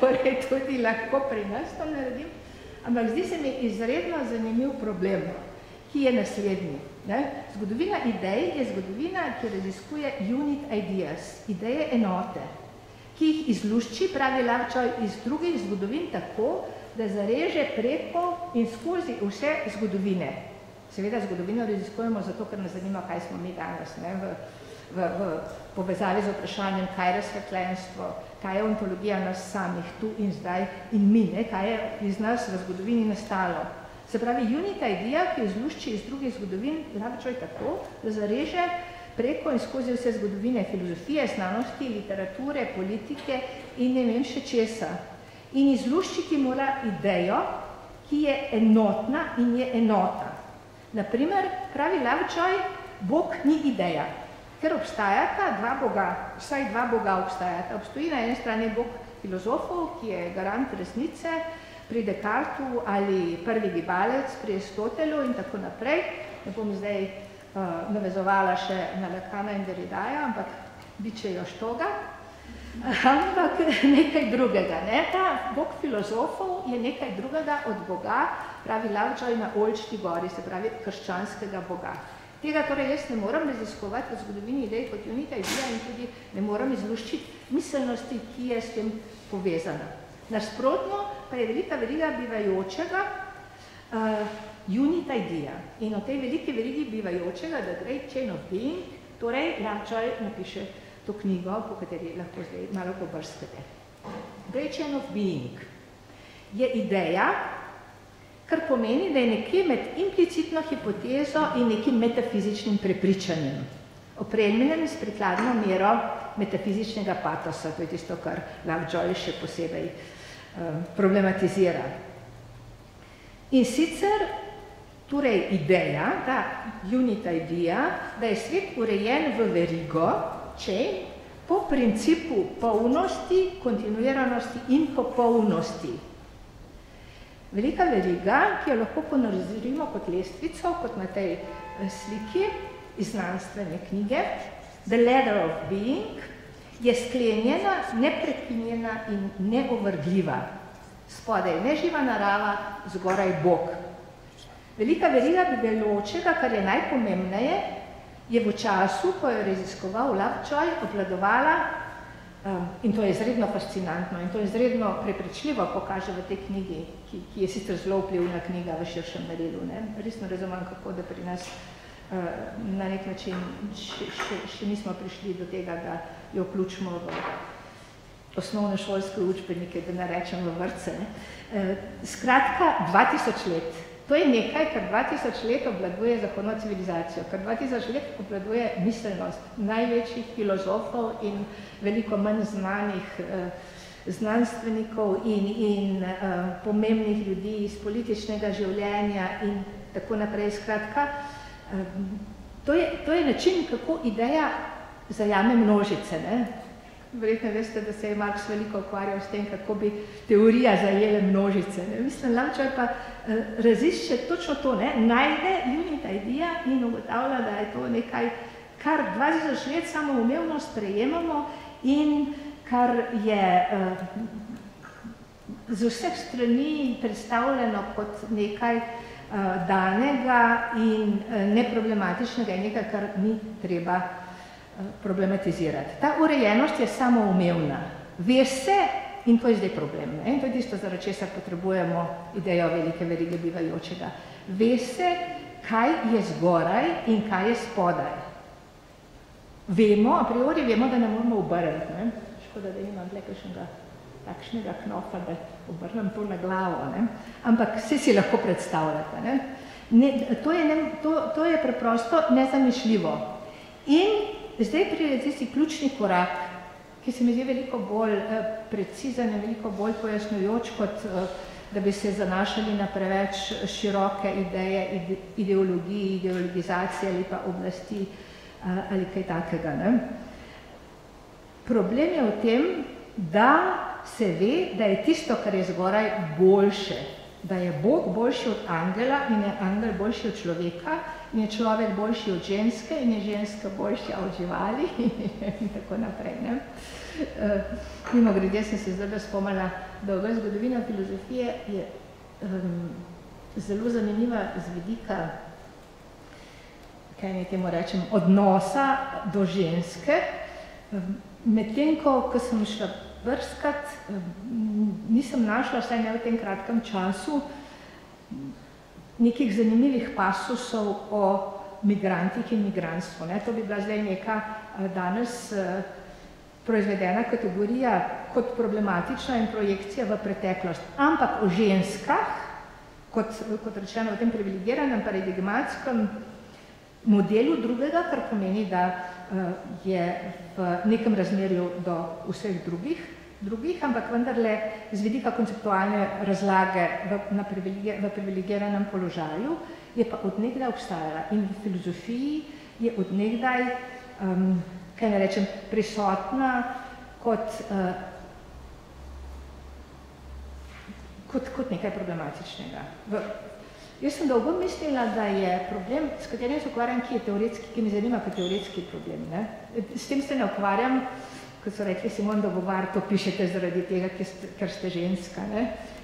torej tudi lahko pri nas to naredim. Ampak zdi se mi izredno zanimiv problem, ki je naslednji. Zgodovina idej je zgodovina, ki raziskuje unit ideas, ideje enote, ki jih izlušči, pravi Lovejoy, iz drugih zgodovin tako, da zareže preko in skozi vse zgodovine. Seveda zgodovino raziskujemo zato, ker nas zanima, kaj smo mi danes v povezavi z vprašanjem, kaj je razsvetljenstvo, kaj je ontologija nas samih tu in zdaj in mi, kaj je iz nas v zgodovini nastalo. Se pravi, unit idea, ki izlušči iz drugih zgodovin, Lovejoy tako, da zareže preko in skozi vse zgodovine filozofije, znanosti, literature, politike in ne vem še česa. In izluščiti mora idejo, ki je enotna in je enota. Naprimer, pravi Lovejoy, Bog ni ideja, ker obstajata dva boga, vsaj dva boga obstajata. Obstoji na eni strani bog filozofov, ki je garant resnice, pri Descartu ali prvi gibalec, pri Aristotelu in tako naprej. Ne bom zdaj navezovala še na Lacana in Derridaja, ampak bičejo štoga, ampak nekaj drugega. Ta bog filozofov je nekaj drugega od boga, pravi Lovejoy, na Oljčni gori, se pravi krščanskega boga. Tega torej jaz ne moram raziskovati v zgodovini idej kot unita idea in tudi ne moram izluščiti miselnosti, ki je s tem povezana. Nasprotno pa je velika veriga bivajočega unita idea in o tej veliki verigi bivajočega, The Great Chain of Being, torej Lovejoy napiše to knjigo, po kateri lahko zdaj malo pobrskate. Great Chain of Being je ideja, kar pomeni, da je nekje med implicitno hipotezo in nekim metafizičnim prepričanjem, opremljenem s prikladno mero metafizičnega patosa, to je tisto, kar Lovejoy še posebej problematizira. In sicer, torej ideja, ta unit idea, da je svet urejen v verigo, chain, po principu polnosti, kontinuiranosti in popolnosti. Velika veriga, ki jo lahko ponazorimo kot lestvico, kot na tej sliki iz znanstvene knjige, The Ladder of Being, je sklenjena, neprekinjena in neovrgljiva. Spodaj je neživa narava, zgoraj Bog. Velika veriga bivajočega, kar je najpomembneje, je v času, ko je raziskoval Lovejoy, obvladovala, in to je izredno fascinantno in to je izredno prepričljivo, ko kaže v tej knjigi, ki je sicer zelo vplivna knjiga v širšem merilu. Resno razumem, kako da pri nas na nek način še nismo prišli do tega, da jo vključimo v osnovne šolske učbenike, da ne rečem v vrtce. Skratka, 2000 let. To je nekaj, kar 2000 let obvladuje zahodno civilizacijo, kar 2000 let obvladuje miselnost največjih filozofov in veliko manj znanih znanstvenikov in pomembnih ljudi iz političnega življenja in tako naprej. Skratka, to je način, kako ideja zajame množice. Verjetno veste, da se je Marks veliko ukvarjal s tem, kako bi teorija zajele množice. Mislim, Lovejoy pa razišče točno to, najde unit idea in ugotavlja, da je to nekaj, kar 2000 let samoumevno sprejemamo in kar je z vseh strani predstavljeno kot nekaj danega in neproblematičnega in nekaj, kar ni treba problematizirati. Ta urejenost je samoumevna. Ve se, in to je zdaj problem, in to je tisto, zaradi česa potrebujemo idejo velike verige bivajočega. Ve se, kaj je zgoraj in kaj je spodaj. Vemo, a priori vemo, da ne moramo obrniti. Škoda, da imam tukaj kakšnega takšnega knofa, da obrnem to na glavo. Ampak vsi si lahko predstavljate. To je preprosto nezamišljivo. In zdaj pride tisti ključni korak, ki se mi zdi veliko bolj precizen in veliko bolj pojasnjujoč, kot da bi se zanašali na preveč široke ideje, ideologiji, ideologizacije ali pa oblasti ali kaj takega. Problem je v tem, da se ve, da je tisto, kar je zgoraj, boljše. Da je Bog boljši od angela in je angel boljši od človeka in je človek boljši od ženske in je ženska boljša od živali in tako naprej. Mimo grede sem se zdaj spomnila, dolga zgodovina filozofije je zelo zanimiva z vidika, kaj ne temu rečem, odnosa do ženske. Medtem, ko sem šla brskat, nisem našla, vsaj ne v tem kratkem času, nekih zanimivih pasusov o migrantih in migrantstvu. To bi bila zdaj neka danes proizvedena kategorija kot problematična in projekcija v preteklost. Ampak o ženskah, kot rečeno v tem privilegiranem paradigmatskem modelu drugega, kar pomeni, da je v nekem razmerju do vseh drugih, ampak vendarle z vidika konceptualne razlage v privilegiranem položaju je pa odnegdaj obstajala in v filozofiji je odnegdaj, kaj ne rečem, prisotna kot nekaj problematičnega. Jaz sem dolgo mislila, da je problem, s katerim se ukvarjam, ki je teoretski, ki mi zanima kot teoretski problem. S tem se ne ukvarjam, kot so rekli Simone de Beauvoir, to pišete zaradi tega, ker ste ženska.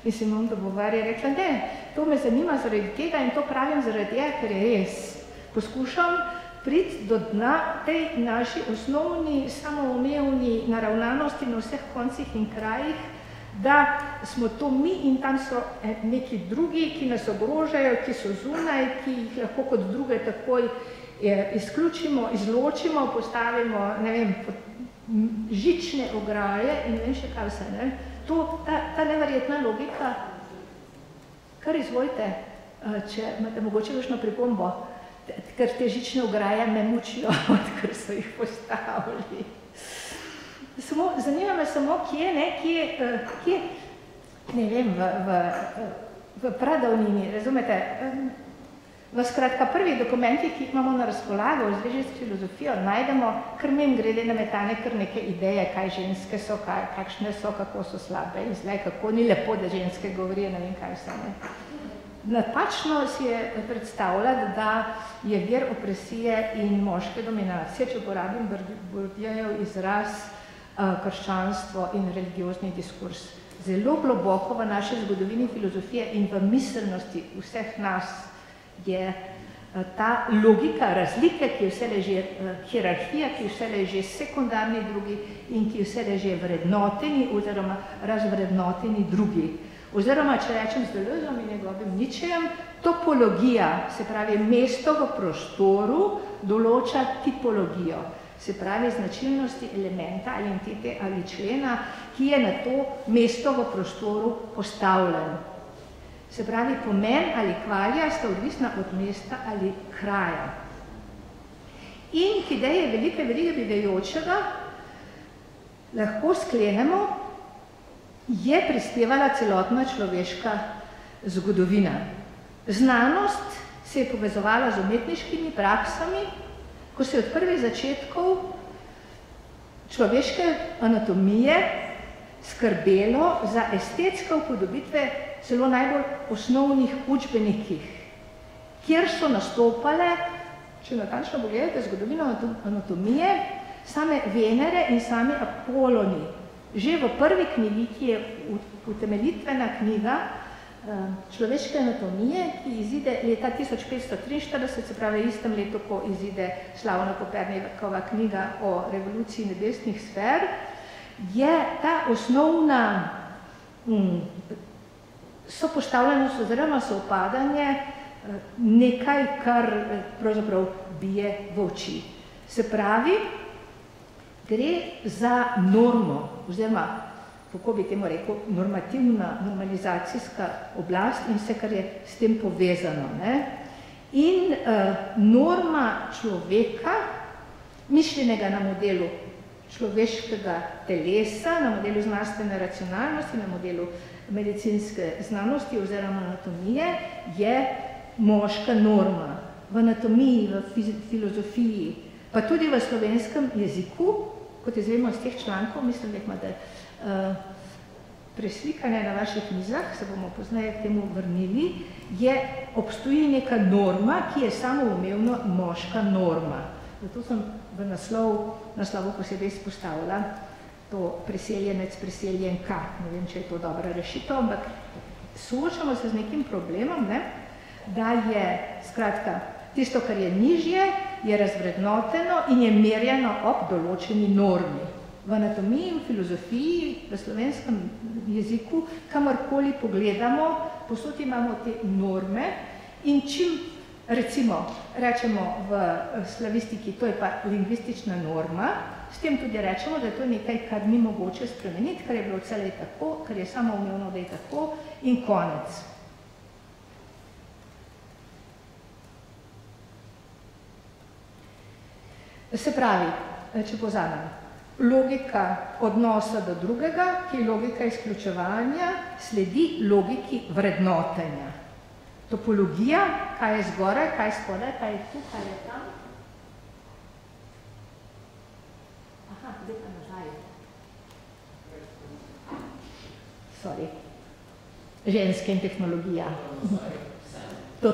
In Simone de Beauvoir je rekla, ne, to me zanima zaradi tega in to pravim zaradi tega, ker je res. Poskušam priti do dna tej naši osnovni, samoumevni naravnanosti na vseh koncih in krajih, da smo to mi in tam so neki drugi, ki nas ogrožajo, ki so zunaj, ki jih lahko kot druge takoj izključimo, izločimo, postavimo, ne vem, žične ograje in vem še kaj vse. Ta neverjetna logika, kar izvolite, če imate mogoče kakšno pripombo, ker te žične ograje me mučijo, odkar so jih postavili. Zanima me samo, kje, ne vem, v pradavnini, razumete, v skratka prvih dokumentih, ki jih imamo na razpolago v zvezi s filozofijo, najdemo kar mem grede nametane kar neke ideje, kaj ženske so, kakšne so, kako so slabe in zle, kako ni lepo, da ženske govorijo, ne vem kaj vse. Napačno si je predstavljati, da je vir opresije in moške dominacije, če uporabim Bourdieujev izraz, krščanstvo in religiozni diskurs. Zelo globoko v naši zgodovini filozofije in v miselnosti vseh nas je ta logika razlike, ki vse leže hierarhija, ki vse leže sekundarni drugi in ki vse leže vrednoteni oziroma razvrednoteni drugi. Oziroma, če rečem z Deleuzom in njegovim Ničejem, topologija, se pravi mesto v prostoru, določa tipologijo. Se pravi značilnosti elementa ali entite ali člena, ki je na to mesto v prostoru postavljen. Se pravi, pomen ali kvalja sta odvisna od mesta ali kraja. In k ideji velikega bivajočega lahko sklenemo, je prispevala celotna človeška zgodovina. Znanost se je povezovala z umetniškimi praksami, ko se je od prvih začetkov človeške anatomije skrbelo za estetske upodobitve celo najbolj osnovnih učbenikih, kjer so nastopale, če natančno pogledate zgodovino anatomije, same Venere in same Apoloni. Že v prvi knjigi, ki je utemeljitvena knjiga človeške anatomije, ki izide leta 1543, se pravi v istem letu, ko izide slavna Kopernikova knjiga o revoluciji nebesnih sfer, je ta osnovna sopostavljenost oziroma sovpadanje nekaj, kar pravzaprav bije v oči. Se pravi, gre za normo, oziroma kako bi temu rekel, normativna, normalizacijska oblast in vse, kar je s tem povezano. In norma človeka, mišljenega na modelu človeškega telesa, na modelu znanstvene racionalnosti, na modelu medicinske znanosti oziroma anatomije, je moška norma. V anatomiji, v filozofiji, pa tudi v slovenskem jeziku, kot izvemo iz teh člankov, mislim, da imate preslikanje na vaših mizah, se bomo poznaje k temu vrnili, je obstoji neka norma, ki je samoumevno moška norma. Zato sem v naslovu posebej izpostavila to preseljenec, preseljenka. Ne vem, če je to dobra rešitev, ampak soočamo se z nekim problemom, da je, skratka, tisto, kar je nižje, je razvrednoteno in je merjeno ob določeni normi. V anatomiji, v filozofiji, v slovenskem jeziku, kamorkoli pogledamo, posod imamo te norme in čim, recimo, rečemo v slavistiki, to je pa lingvistična norma, s tem tudi rečemo, da je to nekaj, kar ni mogoče spremeniti, kar je bilo vselej tako, kar je samoumevno, da je tako in konec. Se pravi, če povzamem, logika odnosa do drugega, ki je logika izključevanja, sledi logiki vrednotenja. Topologija, kaj je zgoraj, kaj je spodaj, kaj je tu, kaj je tam. Aha, zdaj pa nazaj. Sorry. Ženske in tehnologija. To.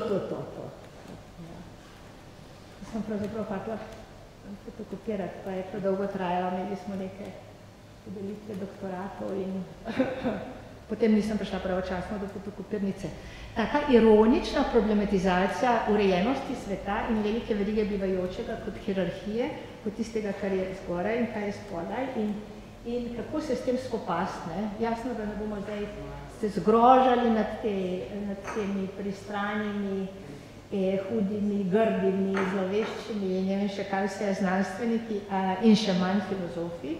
Sem pravzaprav hvala. Fotokopirati, pa je to dolgo trajalo, imeli smo neke podelitve doktoratov in potem nisem prišla pravočasno do fotokopirnice. Taka ironična problematizacija urejenosti sveta in velike verige bivajočega kot hierarhije, kot tistega, kar je zgoraj in kaj je spodaj in kako se s tem spopasti. Jasno, da ne bomo zdaj se zgrožali nad temi pristranjeni, hudimi, grdimi, zloveščimi in ne vem še kaj vse znanstveniki in še manj filozofi.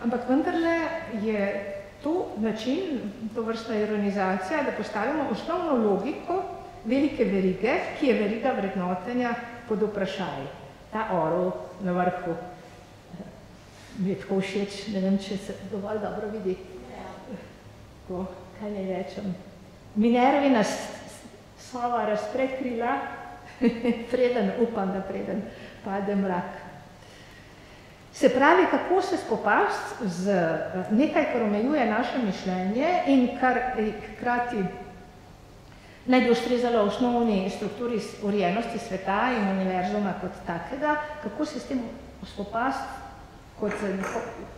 Ampak vendarle je to način, to vrstna ironizacija, da postavimo osnovno logiko velike verige, ki je veriga vrednotenja pod vprašaj. Ta orel na vrhu. Mi je tako všeč, ne vem, če se dovolj dobro vidi. Kaj naj rečem? Minervi nas slova razprekrila, preden, upam, da preden pade mrak. Se pravi, kako se spopasti z nekaj, kar omejuje naše mišljenje in kar hkrati naj bi ustrezalo osnovni strukturi urejenosti sveta in univerzuma kot takega, kako se s tem spopasti kot z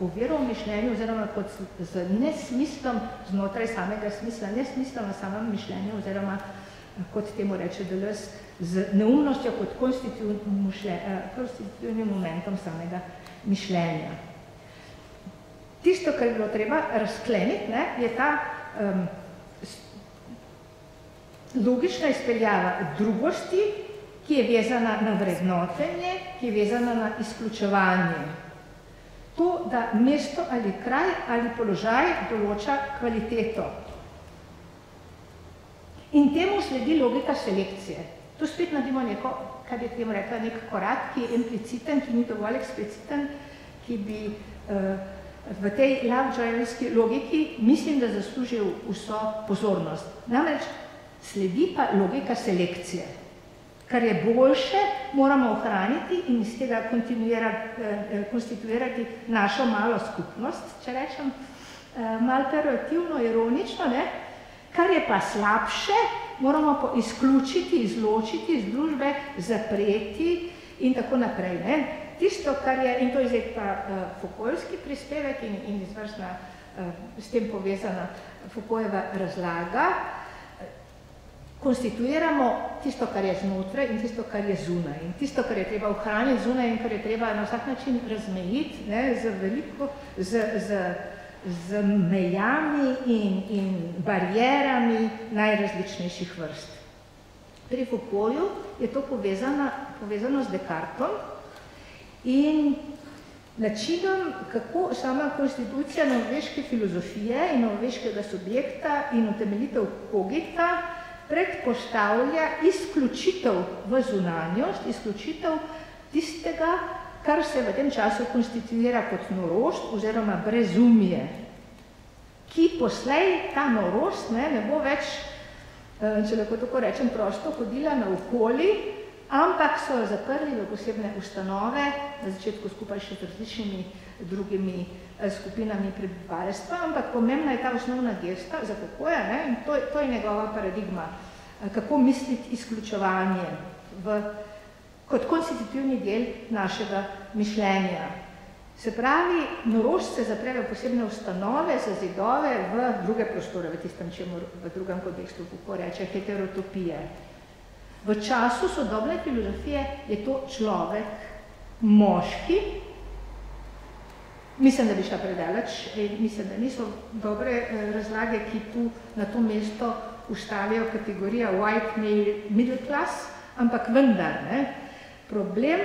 oviro v mišljenju oziroma kot z nesmislom znotraj samega smisla, nesmislom na samem mišljenju oziroma kot temu reče Deleuze, z neumnostjo kot konstitutivnim momentom samega mišljenja. Tisto, kar je bilo treba razkleniti, je ta logična izpeljava drugosti, ki je vezana na vrednotenje, ki je vezana na izključevanje. To, da mesto ali kraj ali položaj določa kvaliteto. In temu sledi logika selekcije. Tu spet naredimo neko, kaj bi temu rekla, nek korak, ki je impliciten, ki ni dovolj ekspliciten, ki bi v tej Lovejoyevski logiki, mislim, da zaslužil vso pozornost. Namreč sledi pa logika selekcije. Kar je boljše, moramo ohraniti in iz tega konstituirati našo malo skupnost, če rečem, malo pejorativno, ironično, kar je pa slabše, moramo pa izključiti, izločiti iz družbe, zapreti in tako naprej. Tisto, kar je, in to je zdaj pa Foucaultski prispevek in izvrstna s tem povezana Foucaultjeva razlaga, konstituiramo tisto, kar je znotraj in tisto, kar je zunaj. In tisto, kar je treba ohraniti zunaj in kar je treba na vsak način razmejiti z veliko, z mejami in barjerami najrazličnejših vrst. Pri Foucaultu je to povezano z Descartesom in načinom, kako sama konstitucija norveške filozofije in norveškega subjekta in utemeljitev kogita predpostavlja izključitev v zunanjost, izključitev tistega, kar se v tem času konstituira kot norost oziroma brezumje, ki poslej ta norost ne bo več, če lahko tako rečem, prosto hodila naokoli, ampak so jo zaprli v posebne ustanove, na začetku skupaj še z različnimi drugimi skupinami prebivalstva, ampak pomembna je ta osnovna gesta za pokoja, in to je njegova paradigma, kako misliti izključevanje kot konstitutivni del našega mišljenja. Se pravi, norost se zapre v posebne ustanove, za zidove, v druge prostore, v tistem, čemu v drugem kontekstu Foucault reče heterotopije. V času sodobne filozofije je to človek moški, mislim, da bi šla predaleč, mislim, da niso dobre razlage, ki tu na to mesto vstavijo kategorija white male middle class, ampak vendar, problem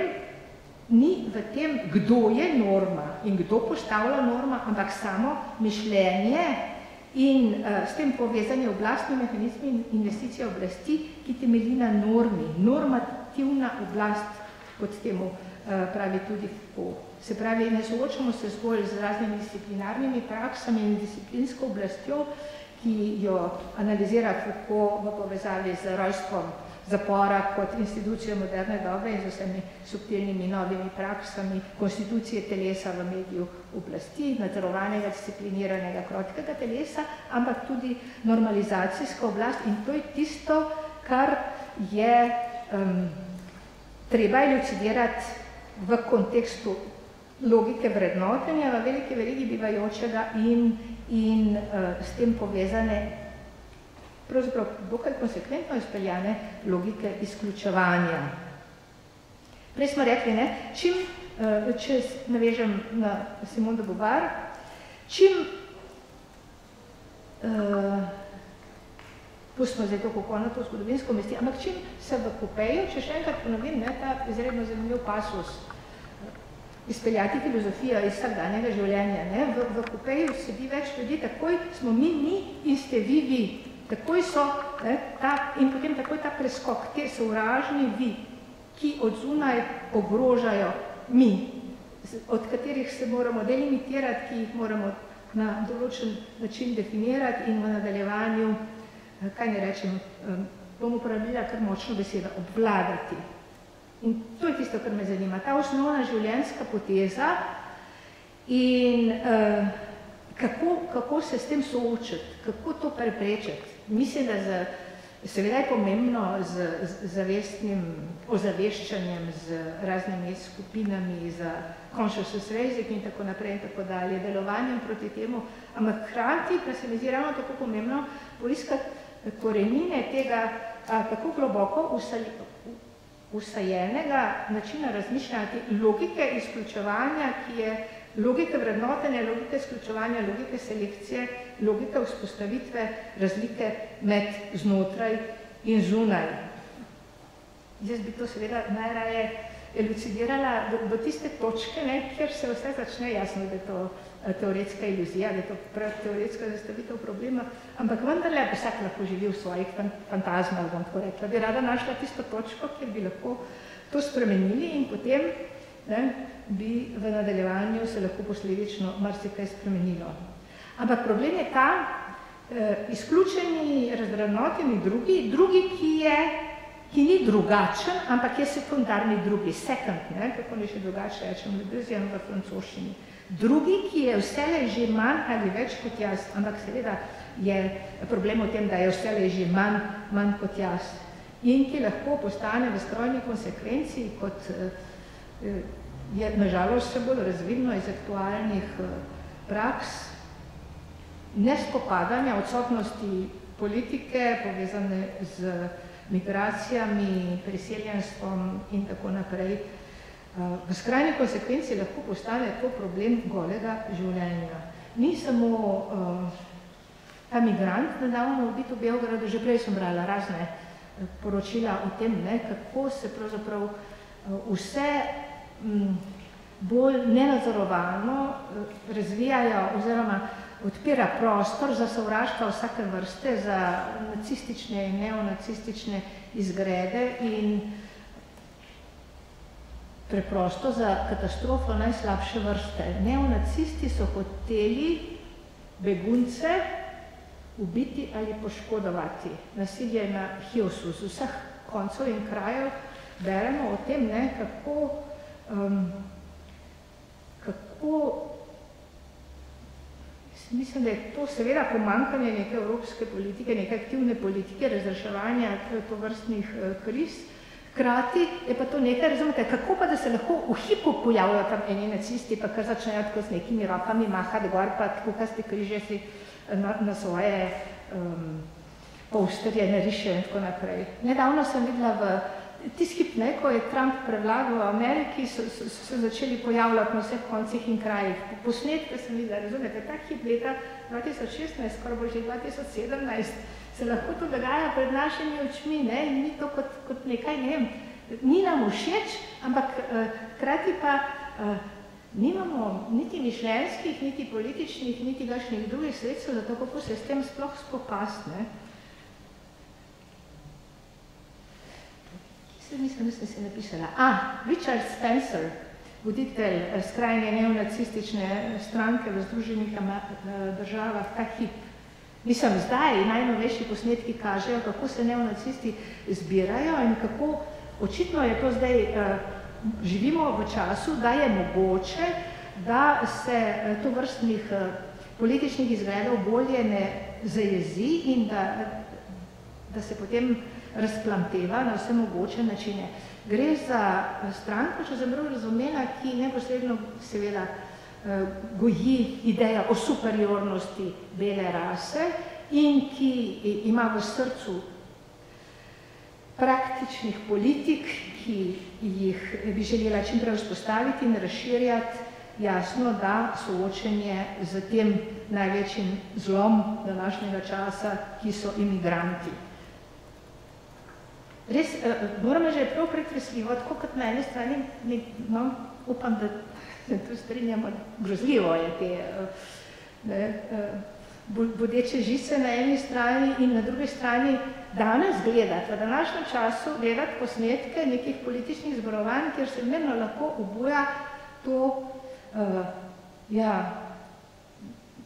ni v tem, kdo je norma in kdo postavlja norma, ampak samo mišljenje in s tem povezanje oblastni mehanizmi in investicije oblasti, ki temelji na normi, normativna oblast, kot temu pravi tudi Foucault. Se pravi, ne soočamo se zgolj z raznimi disciplinarnimi praksami in disciplinsko oblastjo, ki jo analizira Foucault v povezavi z rojstvom zapora kot institucijo moderne dobe in z vsemi subtilnimi novimi praksami, konstitucije telesa v mediju oblasti, nadzorovanega, discipliniranega, krotkega telesa, ampak tudi normalizacijsko oblast in to je tisto, kar je treba elucidirati v kontekstu logike vrednotenja v veliki verigi bivajočega in s tem povezane pravzaprav dokaj konsekventno izpeljane logike izključevanja. Prej smo rekli, če navežem na Simone de Beauvoir, čim, pustimo zdaj to, kako ona to zgodovinsko mesti, ampak čim se v Coupeju, če še enkrat ponovim, ta izredno zanimiv pasus, izpeljati filozofijo iz vsakdanjega življenja, v Coupeju sedi več ljudi, takoj smo mi in ste vi. Takoj so, in potem takoj ta preskok, te sovražni vi, ki od zunaj ogrožajo mi, od katerih se moramo delimitirati, ki jih moramo na določen način definirati in v nadaljevanju, kaj ne rečem, bom uporabljala kar močno besedo, obvladati. In to je tisto, kar me zanima, ta osnovna življenjska poteza in kako se s tem soočiti, kako to preprečiti. Mislim, da seveda je pomembno z zavestnim ozaveščanjem, z raznimi skupinami, z consciousness raising in tako naprej in tako dalje, delovanjem proti temu, ampak hkrati, pa se mi zdi ravno tako pomembno poiskati korenine tega tako globoko usajenega načina razmišljanja, logike izključevanja, ki je logike vrednotenja, logike izključevanja, logike selekcije, logike vzpostavitve razlike med znotraj in zunaj. Jaz bi to seveda najraje elucidirala do tiste točke, kjer se vse začne jasno, da je to teoretska iluzija, da je to teoretska zastavitev problema, ampak vendarle vsak lahko živi v svojih fantazmah, bom tako rekla. Bi rada našla tisto točko, kjer bi lahko to spremenili in potem bi v nadaljevanju se lahko posledično marsikaj spremenilo. Ampak problem je ta izključeni, razvrednoteni drugi, ki ni drugačen, ampak je sekundarni drugi, second, kako ne še drugače rečem, v Deleuzejem v francoščini. Drugi, ki je vselej že manj ali več kot jaz, ampak seveda je problem v tem, da je vselej že manj kot jaz in ki lahko postane v strojni konsekvenci kot je nažalost vse bolj razvidno iz aktualnih praks, nespopadanja, odsotnosti politike povezane z migracijami, priseljenstvom in tako naprej. V skrajni konsekvenci lahko postane to problem golega življenja. Ni samo ta migrant nedavno ubit v Beogradu, že prej sem brala razne poročila o tem, kako se pravzaprav vse bolj nenadzorovano razvijajo oziroma odpira prostor za sovraštva vsake vrste, za nacistične in neonacistične izgrede in preprosto za katastrofo najslabše vrste. Neonacisti so hoteli begunce ubiti ali poškodovati. Nasilje na Hiosu. Z vseh koncev in krajev beremo o tem, kako mislim, da je to seveda pomanjkanje neke evropske politike, neke aktivne politike razreševanja tovrstnih kriz. Hkrati je pa to nekaj, razumete, kako pa, da se lahko v hipu pojavljajo tam eni nacisti, pa kar začnejo tako z nekimi rokami mahati gor, pa kuhaste križe si na svoje posterje narišejo in tako naprej. Nedavno sem videla v tisti hip, ko je Trump prevlagal v Ameriki, so se začeli pojavljati na vseh koncih in krajih. Posnetke sem videla, razumete, ta hip leta 2016, skoraj bo že 2017, se lahko to dogaja pred našimi očmi, in ni to kot nekaj, ne vem, ni nam všeč, ampak hkrati pa nimamo niti mišljenjskih, niti političnih, niti kakšnih drugih sredstev, zato kako se s tem sploh spopasti. Mislim, da sem se napisala. Richard Spencer, voditelj skrajne neonacistične stranke v Združenih državah, ta hip. Mislim, zdaj najnovejši posnetki kažejo, kako se neonacisti zbirajo in kako očitno je to zdaj, živimo v času, da je mogoče, da se tovrstnih političnih izgledov bolje ne zajezi in da se potem razplanteva na vse mogoče načine. Gre za stranko, če sem prav razumela, ki neposredno seveda goji idejo o superiornosti bele rase in ki ima v srcu praktičnih politik, ki jih bi želela čim prej vzpostaviti in razširjati, jasno, da soočenje z tem največjim zlom današnjega časa, ki so imigranti. Res, moramo že prav pretresljivo, tako kot na eni strani, upam, da se tu strinjamo, grozljivo je te bodeče žice na eni strani in na drugi strani danes gledati, v današnjem času gledati posnetke nekih političnih zborovanj, kjer se mirno lahko obuja to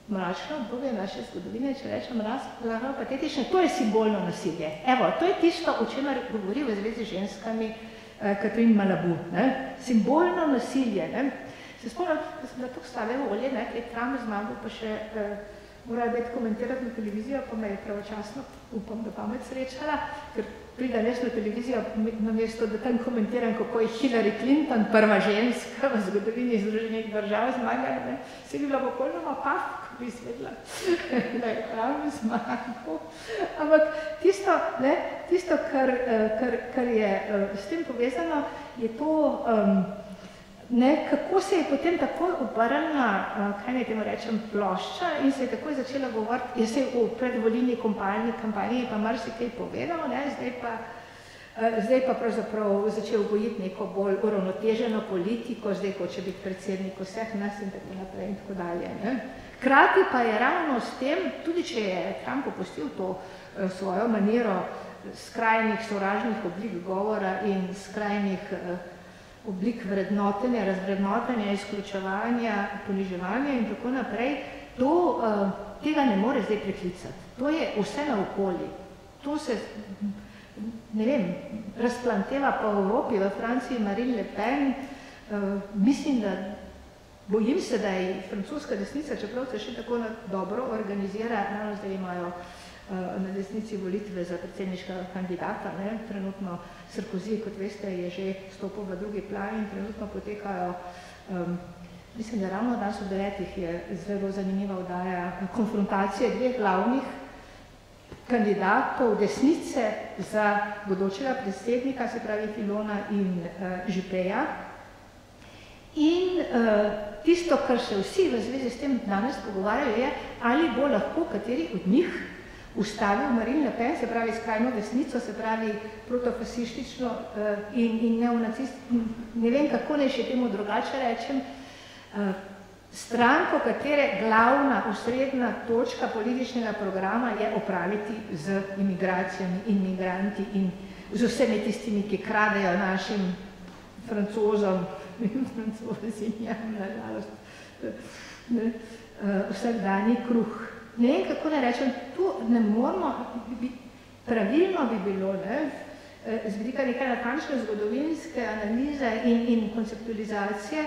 mračno obdobje naše zgodovine, če rečem mračno, patetično, to je simbolno nasilje. Evo, to je tisto, o čemer govori v zvezi z ženskami Catherine Malabou. Simbolno nasilje. Se spomnim, da sem na to stavila olje, kaj Trump zmagal, pa še morala biti komentirati na televizijo, pa me je pravočasno, upam, da pamet srečala, ker pride več na televizijo, namesto da tam komentiram, kako je Hillary Clinton, prva ženska v zgodovini Združenih držav, zmagala, se bi bila popolnoma paf, bi izvedla, da je pravno zmagal. Ampak tisto, kar je s tem povezano, je to, kako se je potem takoj obrnila, kaj naj temu rečem, plošča in se je takoj začela govoriti, jaz se v predvolilni kampanji pa marsikaj povedal, zdaj pa pravzaprav začel gojiti neko bolj uravnoteženo politiko, zdaj hoče biti predsednik vseh nas in tako naprej in tako dalje. Hkrati pa je ravno s tem, tudi če je Trump opustil to svojo maniro skrajnih sovražnih oblik govora in skrajnih oblik vrednotenja, razvrednotenja, izključevanja, poniževanja in tako naprej, tega ne more zdaj preklicati. To je vse naokoli. To se, ne vem, razplanteva po Evropi, v Franciji Marine Le Pen, mislim, da bojim se, da je francoska desnica, čeprav se še tako dobro organizira, ravno zdaj imajo na desnici volitve za predsedniška kandidata, trenutno Sarkozi, kot veste, je že stopil v drugi plan in trenutno potekajo, mislim, da ravno danes ob 9. je zelo zanimiva oddaja konfrontacije dveh glavnih kandidatov desnice za bodočega predsednika, se pravi Fillona in Žipeja. In tisto, kar se vsi v zvezi s tem danes pogovarjajo, je, ali bo lahko kateri od njih ustavil Marine Le Pen, se pravi skrajno desnico, se pravi protofasistično in neonacistično, ne vem kako naj še temu drugače rečem, stranko, katere glavna osrednja točka političnega programa je opraviti z imigracijami in migranti in z vsemi tistimi, ki kradejo našim Francozom, Francozinjam, nažalost, vsakdanji kruh. Ne vem, kako ne rečem, tu ne moramo, pravilno bi bilo, z vidika nekaj natančne zgodovinske analize in konceptualizacije,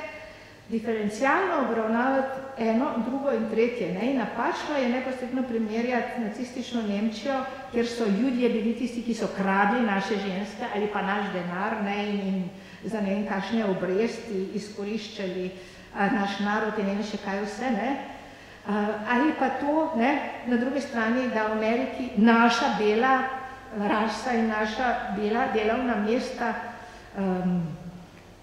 diferencialno obravnavati eno, drugo in tretje. Napačno je neposredno primerjati nacistično Nemčijo, kjer so ljudje bili tisti, ki so kradli naše ženske ali pa naš denar in za ne vem kakšne obresti izkoriščali naš narod in ne vem še kaj vse. Ali pa to, na drugi strani, da v Ameriki naša bela rasa in naša bela delovna mesta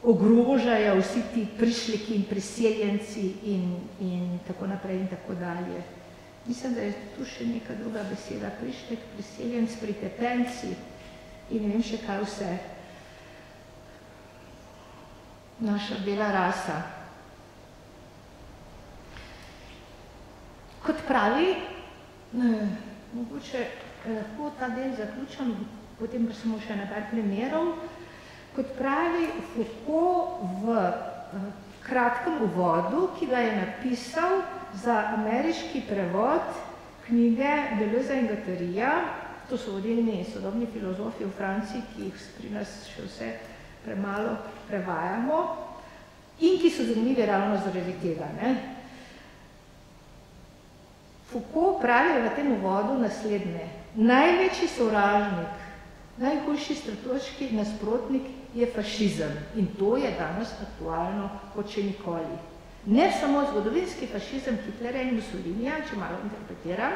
ogrožajo vsi ti prišliki in priseljenci in tako naprej in tako dalje. Mislim, da je tu še neka druga beseda, prišlik, priseljenc, pritepenci in ne vem še kaj vse. Naša bela rasa. Kot pravi, mogoče lahko ta del zaključam, potem pa smo še nekaj primerov. Kot pravi Foucault v kratkem uvodu, ki ga je napisal za ameriški prevod knjige Deleuza in Guattarija, to so vodilni sodobni filozofi v Franciji, ki jih pri nas še vse premalo prevajamo in ki so zanimivi ravno zaradi tega. Foucault pravi v tem uvodu naslednje. Največji sovražnik, najhujši strateški nasprotnik je fašizem in to je danes aktualno kot še nikoli. Ne samo zgodovinski fašizem Hitlerja in Mussolinija, če malo interpretiram,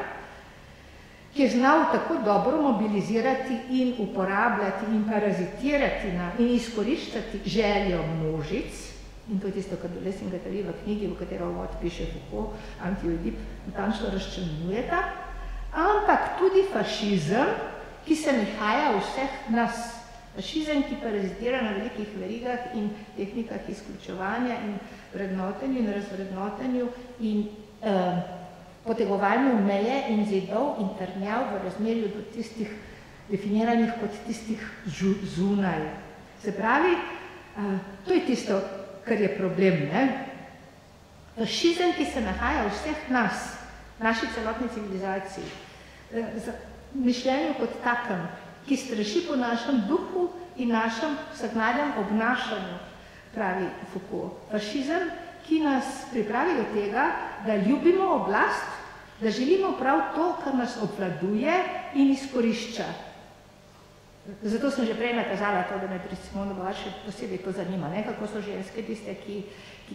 ki je znal tako dobro mobilizirati in uporabljati in parazitirati in izkoriščati željo množic, in to je tisto, kar Deleuze in Guattari v knjigi, v katero vod piše Foucault, Anti-Oedip, natančno razčlenjujeta, ampak tudi fašizem, ki se nahaja vseh nas. Fašizem, ki parazitira na velikih verigah in tehnikah izključevanja in vrednotenju in razvrednotenju in potegovanju meje in zidov in trnjav v razmerju do tistih definiranih kot tistih zunaj. Se pravi, to je tisto, kar je problem. Fašizem, ki se nahaja vseh nas, naši celotni civilizaciji, mišljenju kot takem, ki straši po našem duhu in našem vsakdanjem obnašanju, pravi Foucault. Fašizem, ki nas pripravi do tega, da ljubimo oblast, da želimo prav to, kar nas obvladuje in izkorišča. Zato sem že prej nakazala to, da me pri Simone de Beauvoir še posebej to zanima, kako so ženske tiste,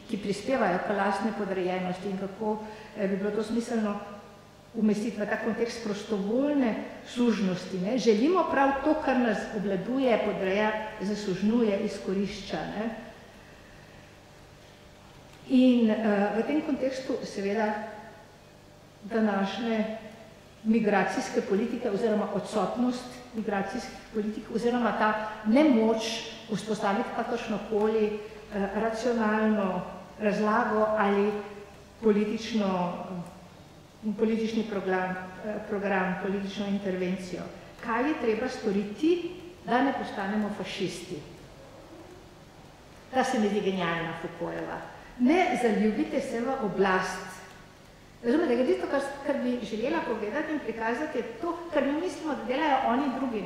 ki prispevajo k lastne podrejenosti in kako bi bilo to smiselno umestiti v ta kontekst prostovoljne služnosti. Želimo prav to, kar nas obvladuje, podreja, zasužnjuje, izkorišča. In v tem kontekstu seveda današnje migracijske politike oziroma odsotnost migracijskih politik oziroma ta nemoč vzpostaviti kakršnokoli racionalno razlago ali politično politični program, politično intervencijo. Kaj je treba storiti, da ne postanemo fašisti? Ta se mi zdi genialna Foucaultova. Ne zaljubite se v oblast. Razumete, glede to, kar bi želela povedati in prikazati, je to, kar mi mislimo, da delajo oni drugi.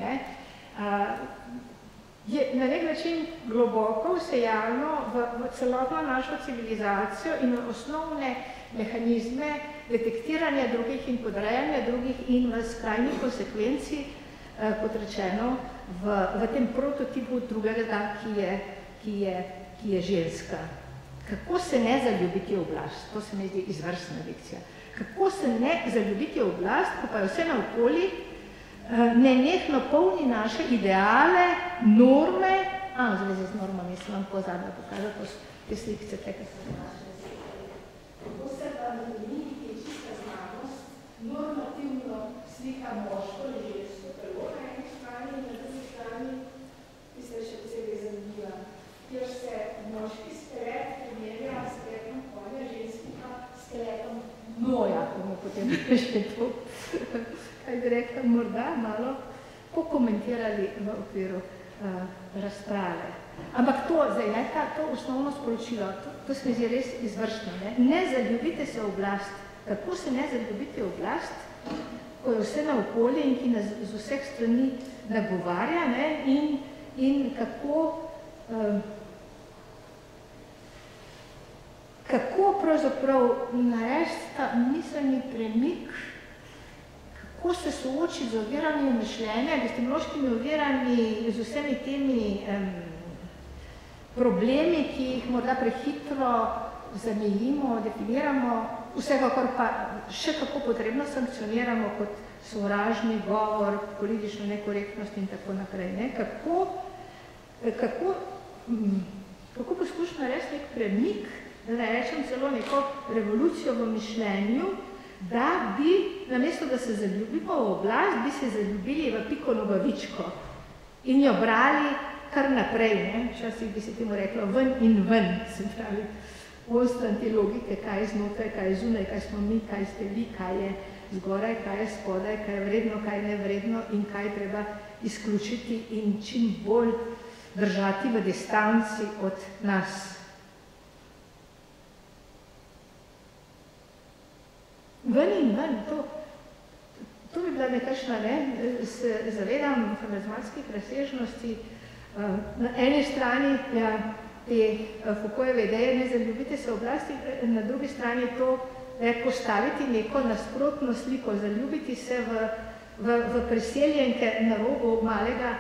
Na nek način globoko vsejavno v celotno našo civilizacijo in v osnovne mehanizme detektiranja drugih in podrejanja drugih in v skrajni konsekvenci, kot rečeno, v tem prototipu drugega, ki je ženska. Kako se ne zaljubiti v oblast? To se mi zdi izvrstna lekcija. Kako se ne zaljubiti v oblast, ko pa je vse naokoli, nenehno polni naše ideale, norme, v zvezi z normami, sem vam pozadnja pokazala te slikice, tega se naše. Kako se pa normi, ki je čista znanost, normativno slika moško in žensko telo na eni strani in na drugi strani, ki se še posebej zanimiva, kjer se moški skelet primerja s skeletom konja, ženski pa skeletom noja, ko mu potem še to, kaj bi rekla, morda malo pokomentirali v okviru razprave. Ampak to, zdaj, to osnovno sporočilo, to se mi zdi res izvršno, ne zaljubite se v oblast, tako se ne zaljubite v oblast, ko je vse naokoli in ki nas z vseh strani nagovarja in kako pravzaprav narediti ta miselni premik, kako se soočiti z ovirami mišljenja, epistemološkimi ovirami, z vsemi temi problemi, ki jih morda prehitro zamejimo, definiramo, vsekakor pa še kako potrebno sankcioniramo kot sovražni govor, politično nekorektnost in tako naprej. Kako poskušamo narediti nek premik, da ne rečem celo neko revolucijo v mišljenju, da bi, namesto da se zaljubimo v oblast, bi se zaljubili v Piko Nogavičko in jo brali kar naprej, včasih bi se temu reklo ven in ven, se pravi, ostan te logike, kaj je znotraj, kaj je zunaj, kaj smo mi, kaj ste vi, kaj je zgoraj, kaj je spodaj, kaj je vredno, kaj je nevredno in kaj treba izključiti in čim bolj držati v distanci od nas. Ven in ven, to bi bila nekakšna, se zavedam fenomenskih razsežnosti. Na eni strani te Foucaultove ideje, ne zaljubite se oblasti, na drugi strani to postaviti neko nasprotno sliko, zaljubiti se v preseljenke na robu malega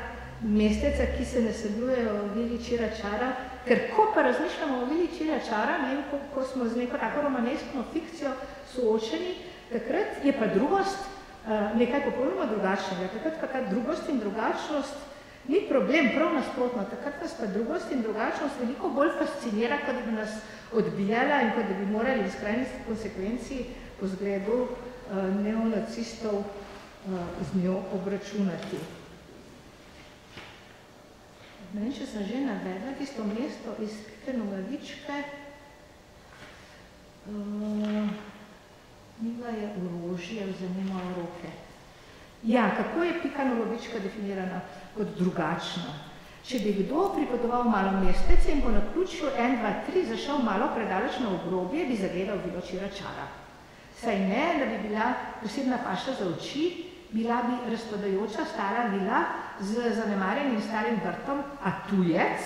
mesteca, ki se naseljujejo v vili Čira Čara, ker ko pa razmišljamo o vili Čira Čara, ko smo z neko tako romaneskno fikcijo soočeni, takrat je pa drugost nekaj popolnoma drugačnega, takrat pa ta drugost in drugačnost ni problem, prav nasprotno, takrat nas pa drugost in drugačnost veliko bolj fascinira, kot bi nas odbijala in kot bi morali v skrajni konsekvenci po zgledu neonacistov z njo obračunati. Ne, če sem že navedla tisto mesto iz Pike Nogavičke, njega je orožje vzemljeno v roke. Ja, kako je Pika Nogavička definirana kot drugačna? Če bi kdo pripotoval malo mestece in po naključju 1, 2, 3 zašel malo predaleč na obrobje, bi zagledal vilo Čira Čara. Saj ne, da bi bila posebna paša za oči, bila bi razpadajoča stara vila z zanemarjenim starim vrtom, a tujec,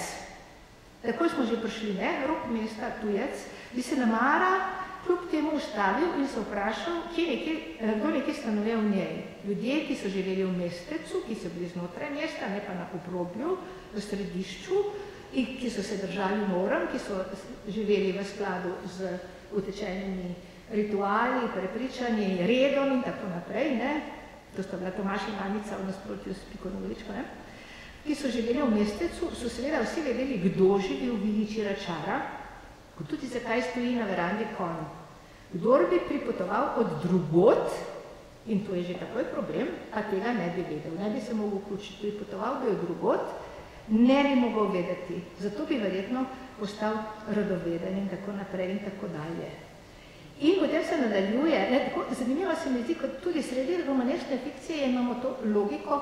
takoj smo že prišli, rob mesta tujec, bi se namara kljub temu ustavil in se vprašal, kdo nekaj stanuje v njej. Ljudje, ki so živeli v mestecu, ki so bili znotraj mesta, ne pa na obrobju, v središču, in ki so se držali norm, ki so živeli v skladu z utečenimi rituali, prepričanji, redom in tako naprej, to sta bila Tomaš in Anica v nasprotju s Piko Nogavičko, ki so živeli v mestecu, so seveda vsi vedeli, kdo živi v vili Čira Čara, kot tudi zakaj stoji na verandi konj. Kdor bi pripotoval od drugod, in to je že takoj problem, pa tega ne bi vedel, ne bi se mogel vključiti, pripotoval bi od drugod, ne bi mogel vedeti, zato bi verjetno postal radoveden in tako naprej in tako dalje. In potem se nadaljuje, zanimivo se mi zdi, kot tudi sredi romaneskne fikcije imamo to logiko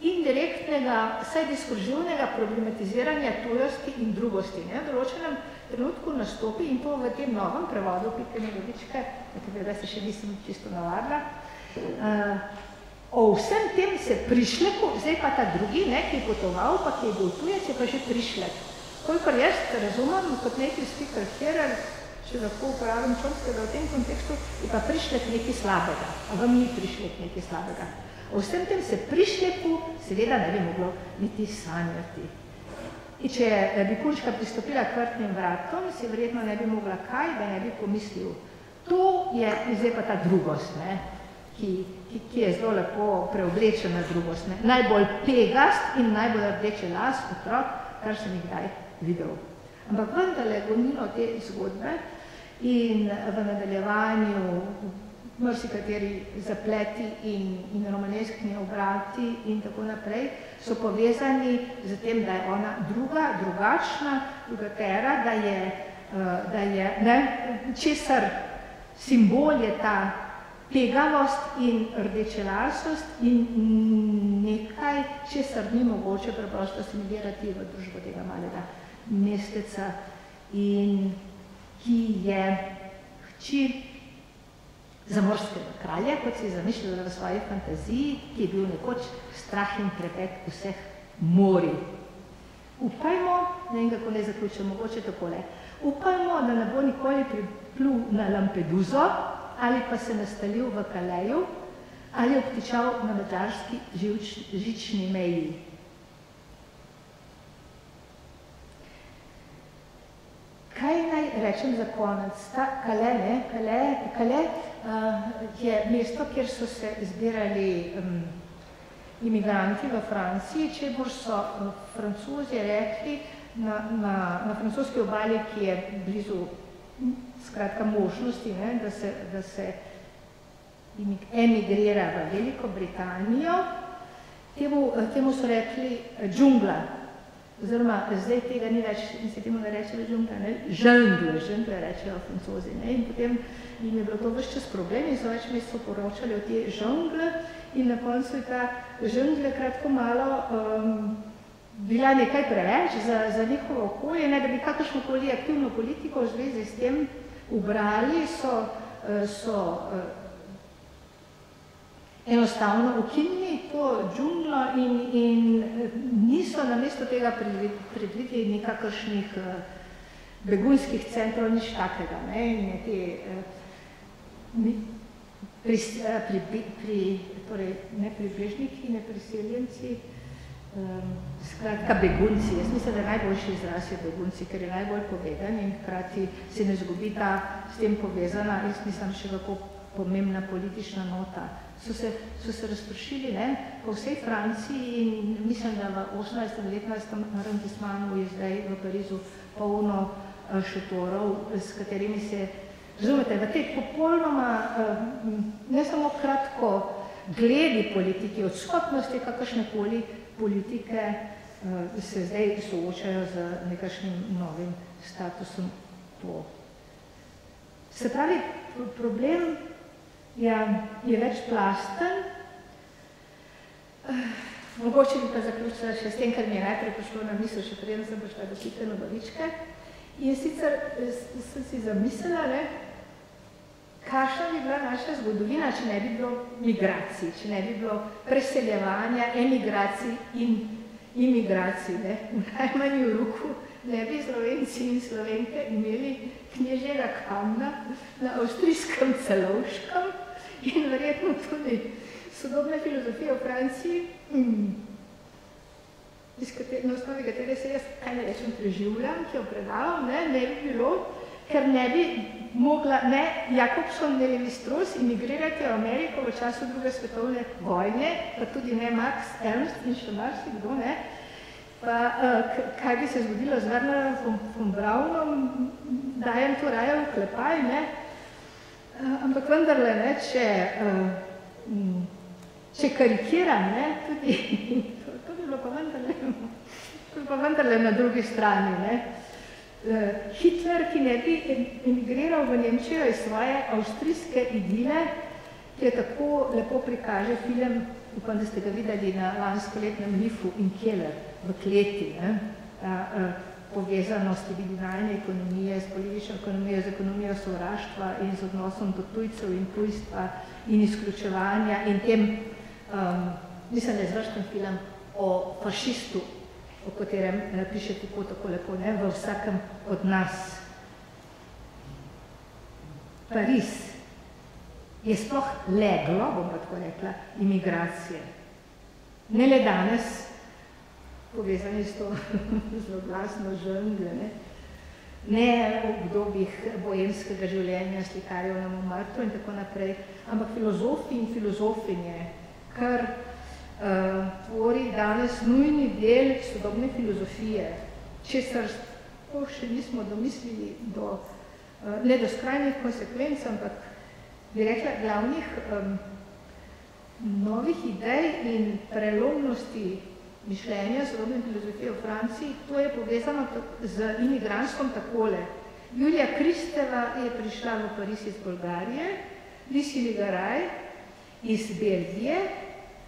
indirektnega, saj diskurzivnega problematiziranja tujosti in drugosti. V določenem trenutku nastopi in to v tem novem prevodu Pike Nogavičke, na katerega se še nisem čisto navadila, o vsem tem se prišleku, zdaj pa ta drugi, ki je potoval, pa ki je bil tujec, je pa že prišlek. Kolikor jaz razumem, kot neki speaker here, če lahko uporabim Chomskega v tem kontekstu, je pa prišlek nekaj slabega, a vam ni prišlek nekaj slabega. O vsem tem se prišleku seveda ne bi moglo niti sanjati. In če bi punčka pristopila k vrtnim vratom, si verjetno ne bi mogla kaj, da ne bi pomislil. To je zdaj pa ta drugost, ki je zelo lepo preoblečena drugost. Najbolj pegast in najbolj rdeče las otrok, kar sem jih daj videl. Ampak vendarle gonilo te zgodbe in v nadaljevanju marsikateri zapleti in romaneskni obrati in tako naprej, so povezani z tem, da je ona druga, drugačna, drugatera, da je, česar simbol je ta pegavost in rdečelasnost in nekaj, česar ni mogoče preprosto assimilirati v družbo tega malega mesteca, in ki je hči zamorskega kralja, kot si je zamišljala v svoji fantaziji, ki je bil nekoč strah in trepet vseh mori. Upajmo, ne vem, kako ne zaključujem, mogoče takole, upajmo, da ne bo nikoli priplul na Lampeduzo ali pa se nastalil v Kaleju ali obtičal na madžarski žični meji. Kaj naj rečem za konec? Calais je mesto, kjer so se zbirali imigranti v Franciji, čemur so Francozi rekli na francoski obali, ki je blizu skratka možnosti, da se emigrira v Veliko Britanijo, temu so rekli džungla. Oziroma, zdaj tega ni več, in se temu ne rečejo džungla, žungle rečejo Francozi. In potem jim je bilo to več čas problem in so več mesto poročali o te žungle in na koncu je ta žungle kratko malo bila nekaj preveč za njihovo okolje, ne da bi kakršnokoli aktivno politiko v zvezi s tem ubrali, so enostavno ukinili to džunglo in niso namesto tega predvideli nekakršnih begunskih centrov, nič takega. Ne pribežniki, ne priseljenci, skratka begunci. Jaz mislim, da najboljši izraz je begunci, ker je najbolj povedan in hkrati se ne zgubi ta s tem povezana, jaz mislim, še kako pomembna politična nota. So se razpršili po vsej Franciji in mislim, da v 18-19. Arondismanu je zdaj v Parizu polno šotorov, s katerimi se, razumete, v teh popolnoma, ne samo kratko gledi politiki, odskotnosti kakršnekoli politike se zdaj soočajo z nekakšnim novim statusom quo. Se pravi, problem je večplasten. Mogoče bi pa zaključila še s tem, kar mi je najprej prišlo na misel, še preden sem prišla do Pike Nogavičke. In sicer sem si zamislila, kakšna bi bila naša zgodovina, če ne bi bilo migracij, če ne bi bilo preseljevanja, emigracij in imigracij. V najmanji roku ne bi Slovenci in Slovenke imeli knježega kamna na avstrijskem Celovškem in verjetno tudi sodobna filozofija v Franciji, na osnovi katere se jaz, kaj ne rečem, preživljam, ki jo predavam, ne bi bilo, ker ne bi mogla Jakobson, ne Levi-Strauss imigrirati v Ameriko v času druge svetovne vojne, pa tudi ne Max Ernst in še marsikdo, pa kaj bi se zgodilo z Wernherjem von Braunom, dajem to raje v klepaj, ampak vendarle, če karikiram, to bi bilo pa vendarle na drugi strani. Hitler, ki ne bi emigriral v Nemčijo iz svoje avstrijske idile, ki je tako lepo prikaže film, upam, da ste ga videli na lanskoletnem Lifu in Keller v kleti, povezanosti liberalne ekonomije s politično ekonomijo, z ekonomijo sovraštva in z odnosom do tujcev in tujstva in izključevanja in tem, mislim, da je izvrsten film o fašistu, o katerem piše Foucault tako lepo, v vsakem od nas. Pariz je sploh leglo, bom pa tako rekla, imigracije. Ne le danes, povezani s to zelo glasno žungle, ne v obdobjih boemskega življenja, slikarjev na Montmartru in tako naprej, ampak filozofi in filozofinje, kar tvori danes nujni del sodobne filozofije, česar še nismo domislili ne do skrajnih konsekvenc, ampak bi rekla, glavnih novih idej in prelomnosti mišljenja sodobne filozofije v Franciji, to je povezano z imigranstvom takole. Julija Kristeva je prišla v Pariz iz Bolgarije, Lis Hiligaraj iz Belgije,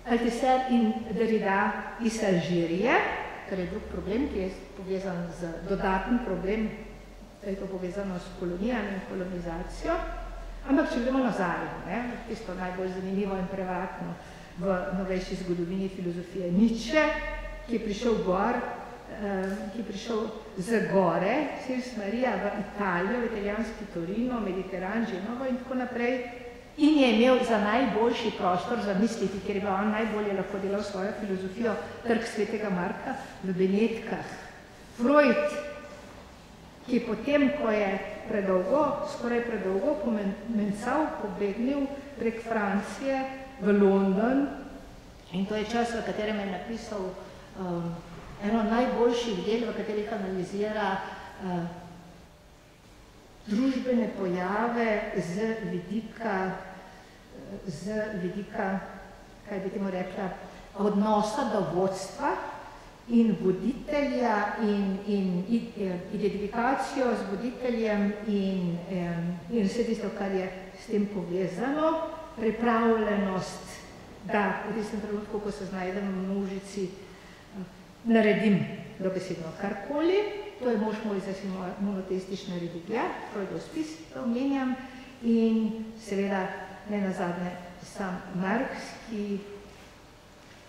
Althusser in Derrida iz Alžirije, kar je drug problem, ki je povezan z dodatnim problem, da je to povezano s kolonijami in kolonizacijo. Ampak če gremo nazaj, tisto najbolj zanimivo in prevatno v novejši zgodovini filozofije Nietzsche, ki je prišel gor, ki je prišel z gore, Sils Marija v Italijo, v italijanski Torino, Mediteran, Genovo in tako naprej, in je imel za najboljši prostor za misliti, ker je bila on najbolje lahko delal svojo filozofijo, trg svetega Marka v Benetkah. Freud, ki je potem, ko je predolgo, skoraj predolgo pomencal, pobegnil prek Francije v London, in to je čas, v katerem je napisal eno najboljših del, v katerih analizira družbene pojave z vidika, kaj bi temu rekla, odnosa do vodstva in voditelja in identifikacijo z voditeljem in vse tisto, kar je s tem povezano, pripravljenost, da v tistem trenutku, ko se znajdem v množici, naredim dobesedno karkoli, to je mož moj za monoteistična religija, Freudov spis, to omenjam, in seveda ne nazadnje sam Marks, ki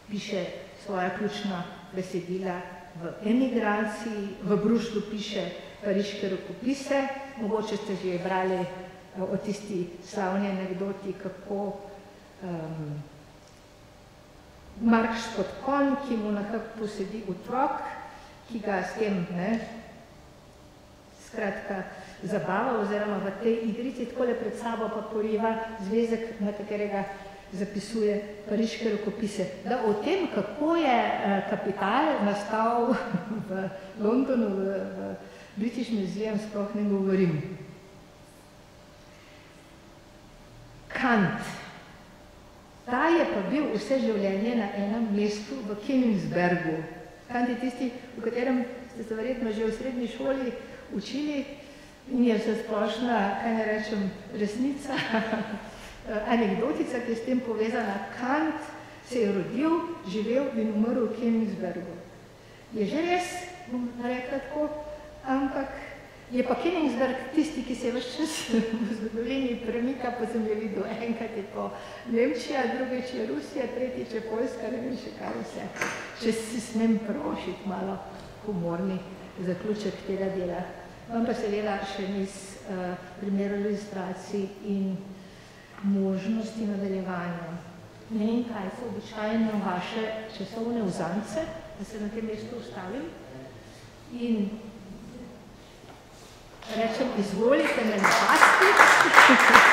piše svoja ključna besedila v emigraciji, v Brušlju piše pariške rokopise, mogoče ste že brali o tisti slavni anekdoti, kako Marks kot konj, ki mu nekako posedi otrok, ki ga s tem skratka zabava oziroma v tej igrici takole pred sabo pa poriva zvezek, na katerega zapisuje pariške rokopise. Da o tem, kako je kapital nastal v Londonu, v British Museum, sploh ne govorim. Kant. Ta je pa bil vse življenje na enem mestu v Königsbergu. Kant je tisti, v katerem ste se verjetno že v srednji šoli učili, in je vse splošna, kaj ne rečem, resnica, anekdotica, ki je s tem povezana. Kant se je rodil, živel in umrl v Königsbergu. Je že res, bom rekla tako, ampak je pa Königsberg tisti, ki se več čas v zgodovini premika po zemljevidu. Enkrat je to Nemčija, drugič je Rusija, tretjič je Poljska, ne vem še kaj vse. Če si smem prošiti malo humorni zaključek tega dela. Vam pa seveda še niz primerov ilustracij in možnosti nadaljevanja. Ne vem, kaj so običajno vaše časovne uzance, da se na tem mestu ustavim in rečem, izvolite me napasti.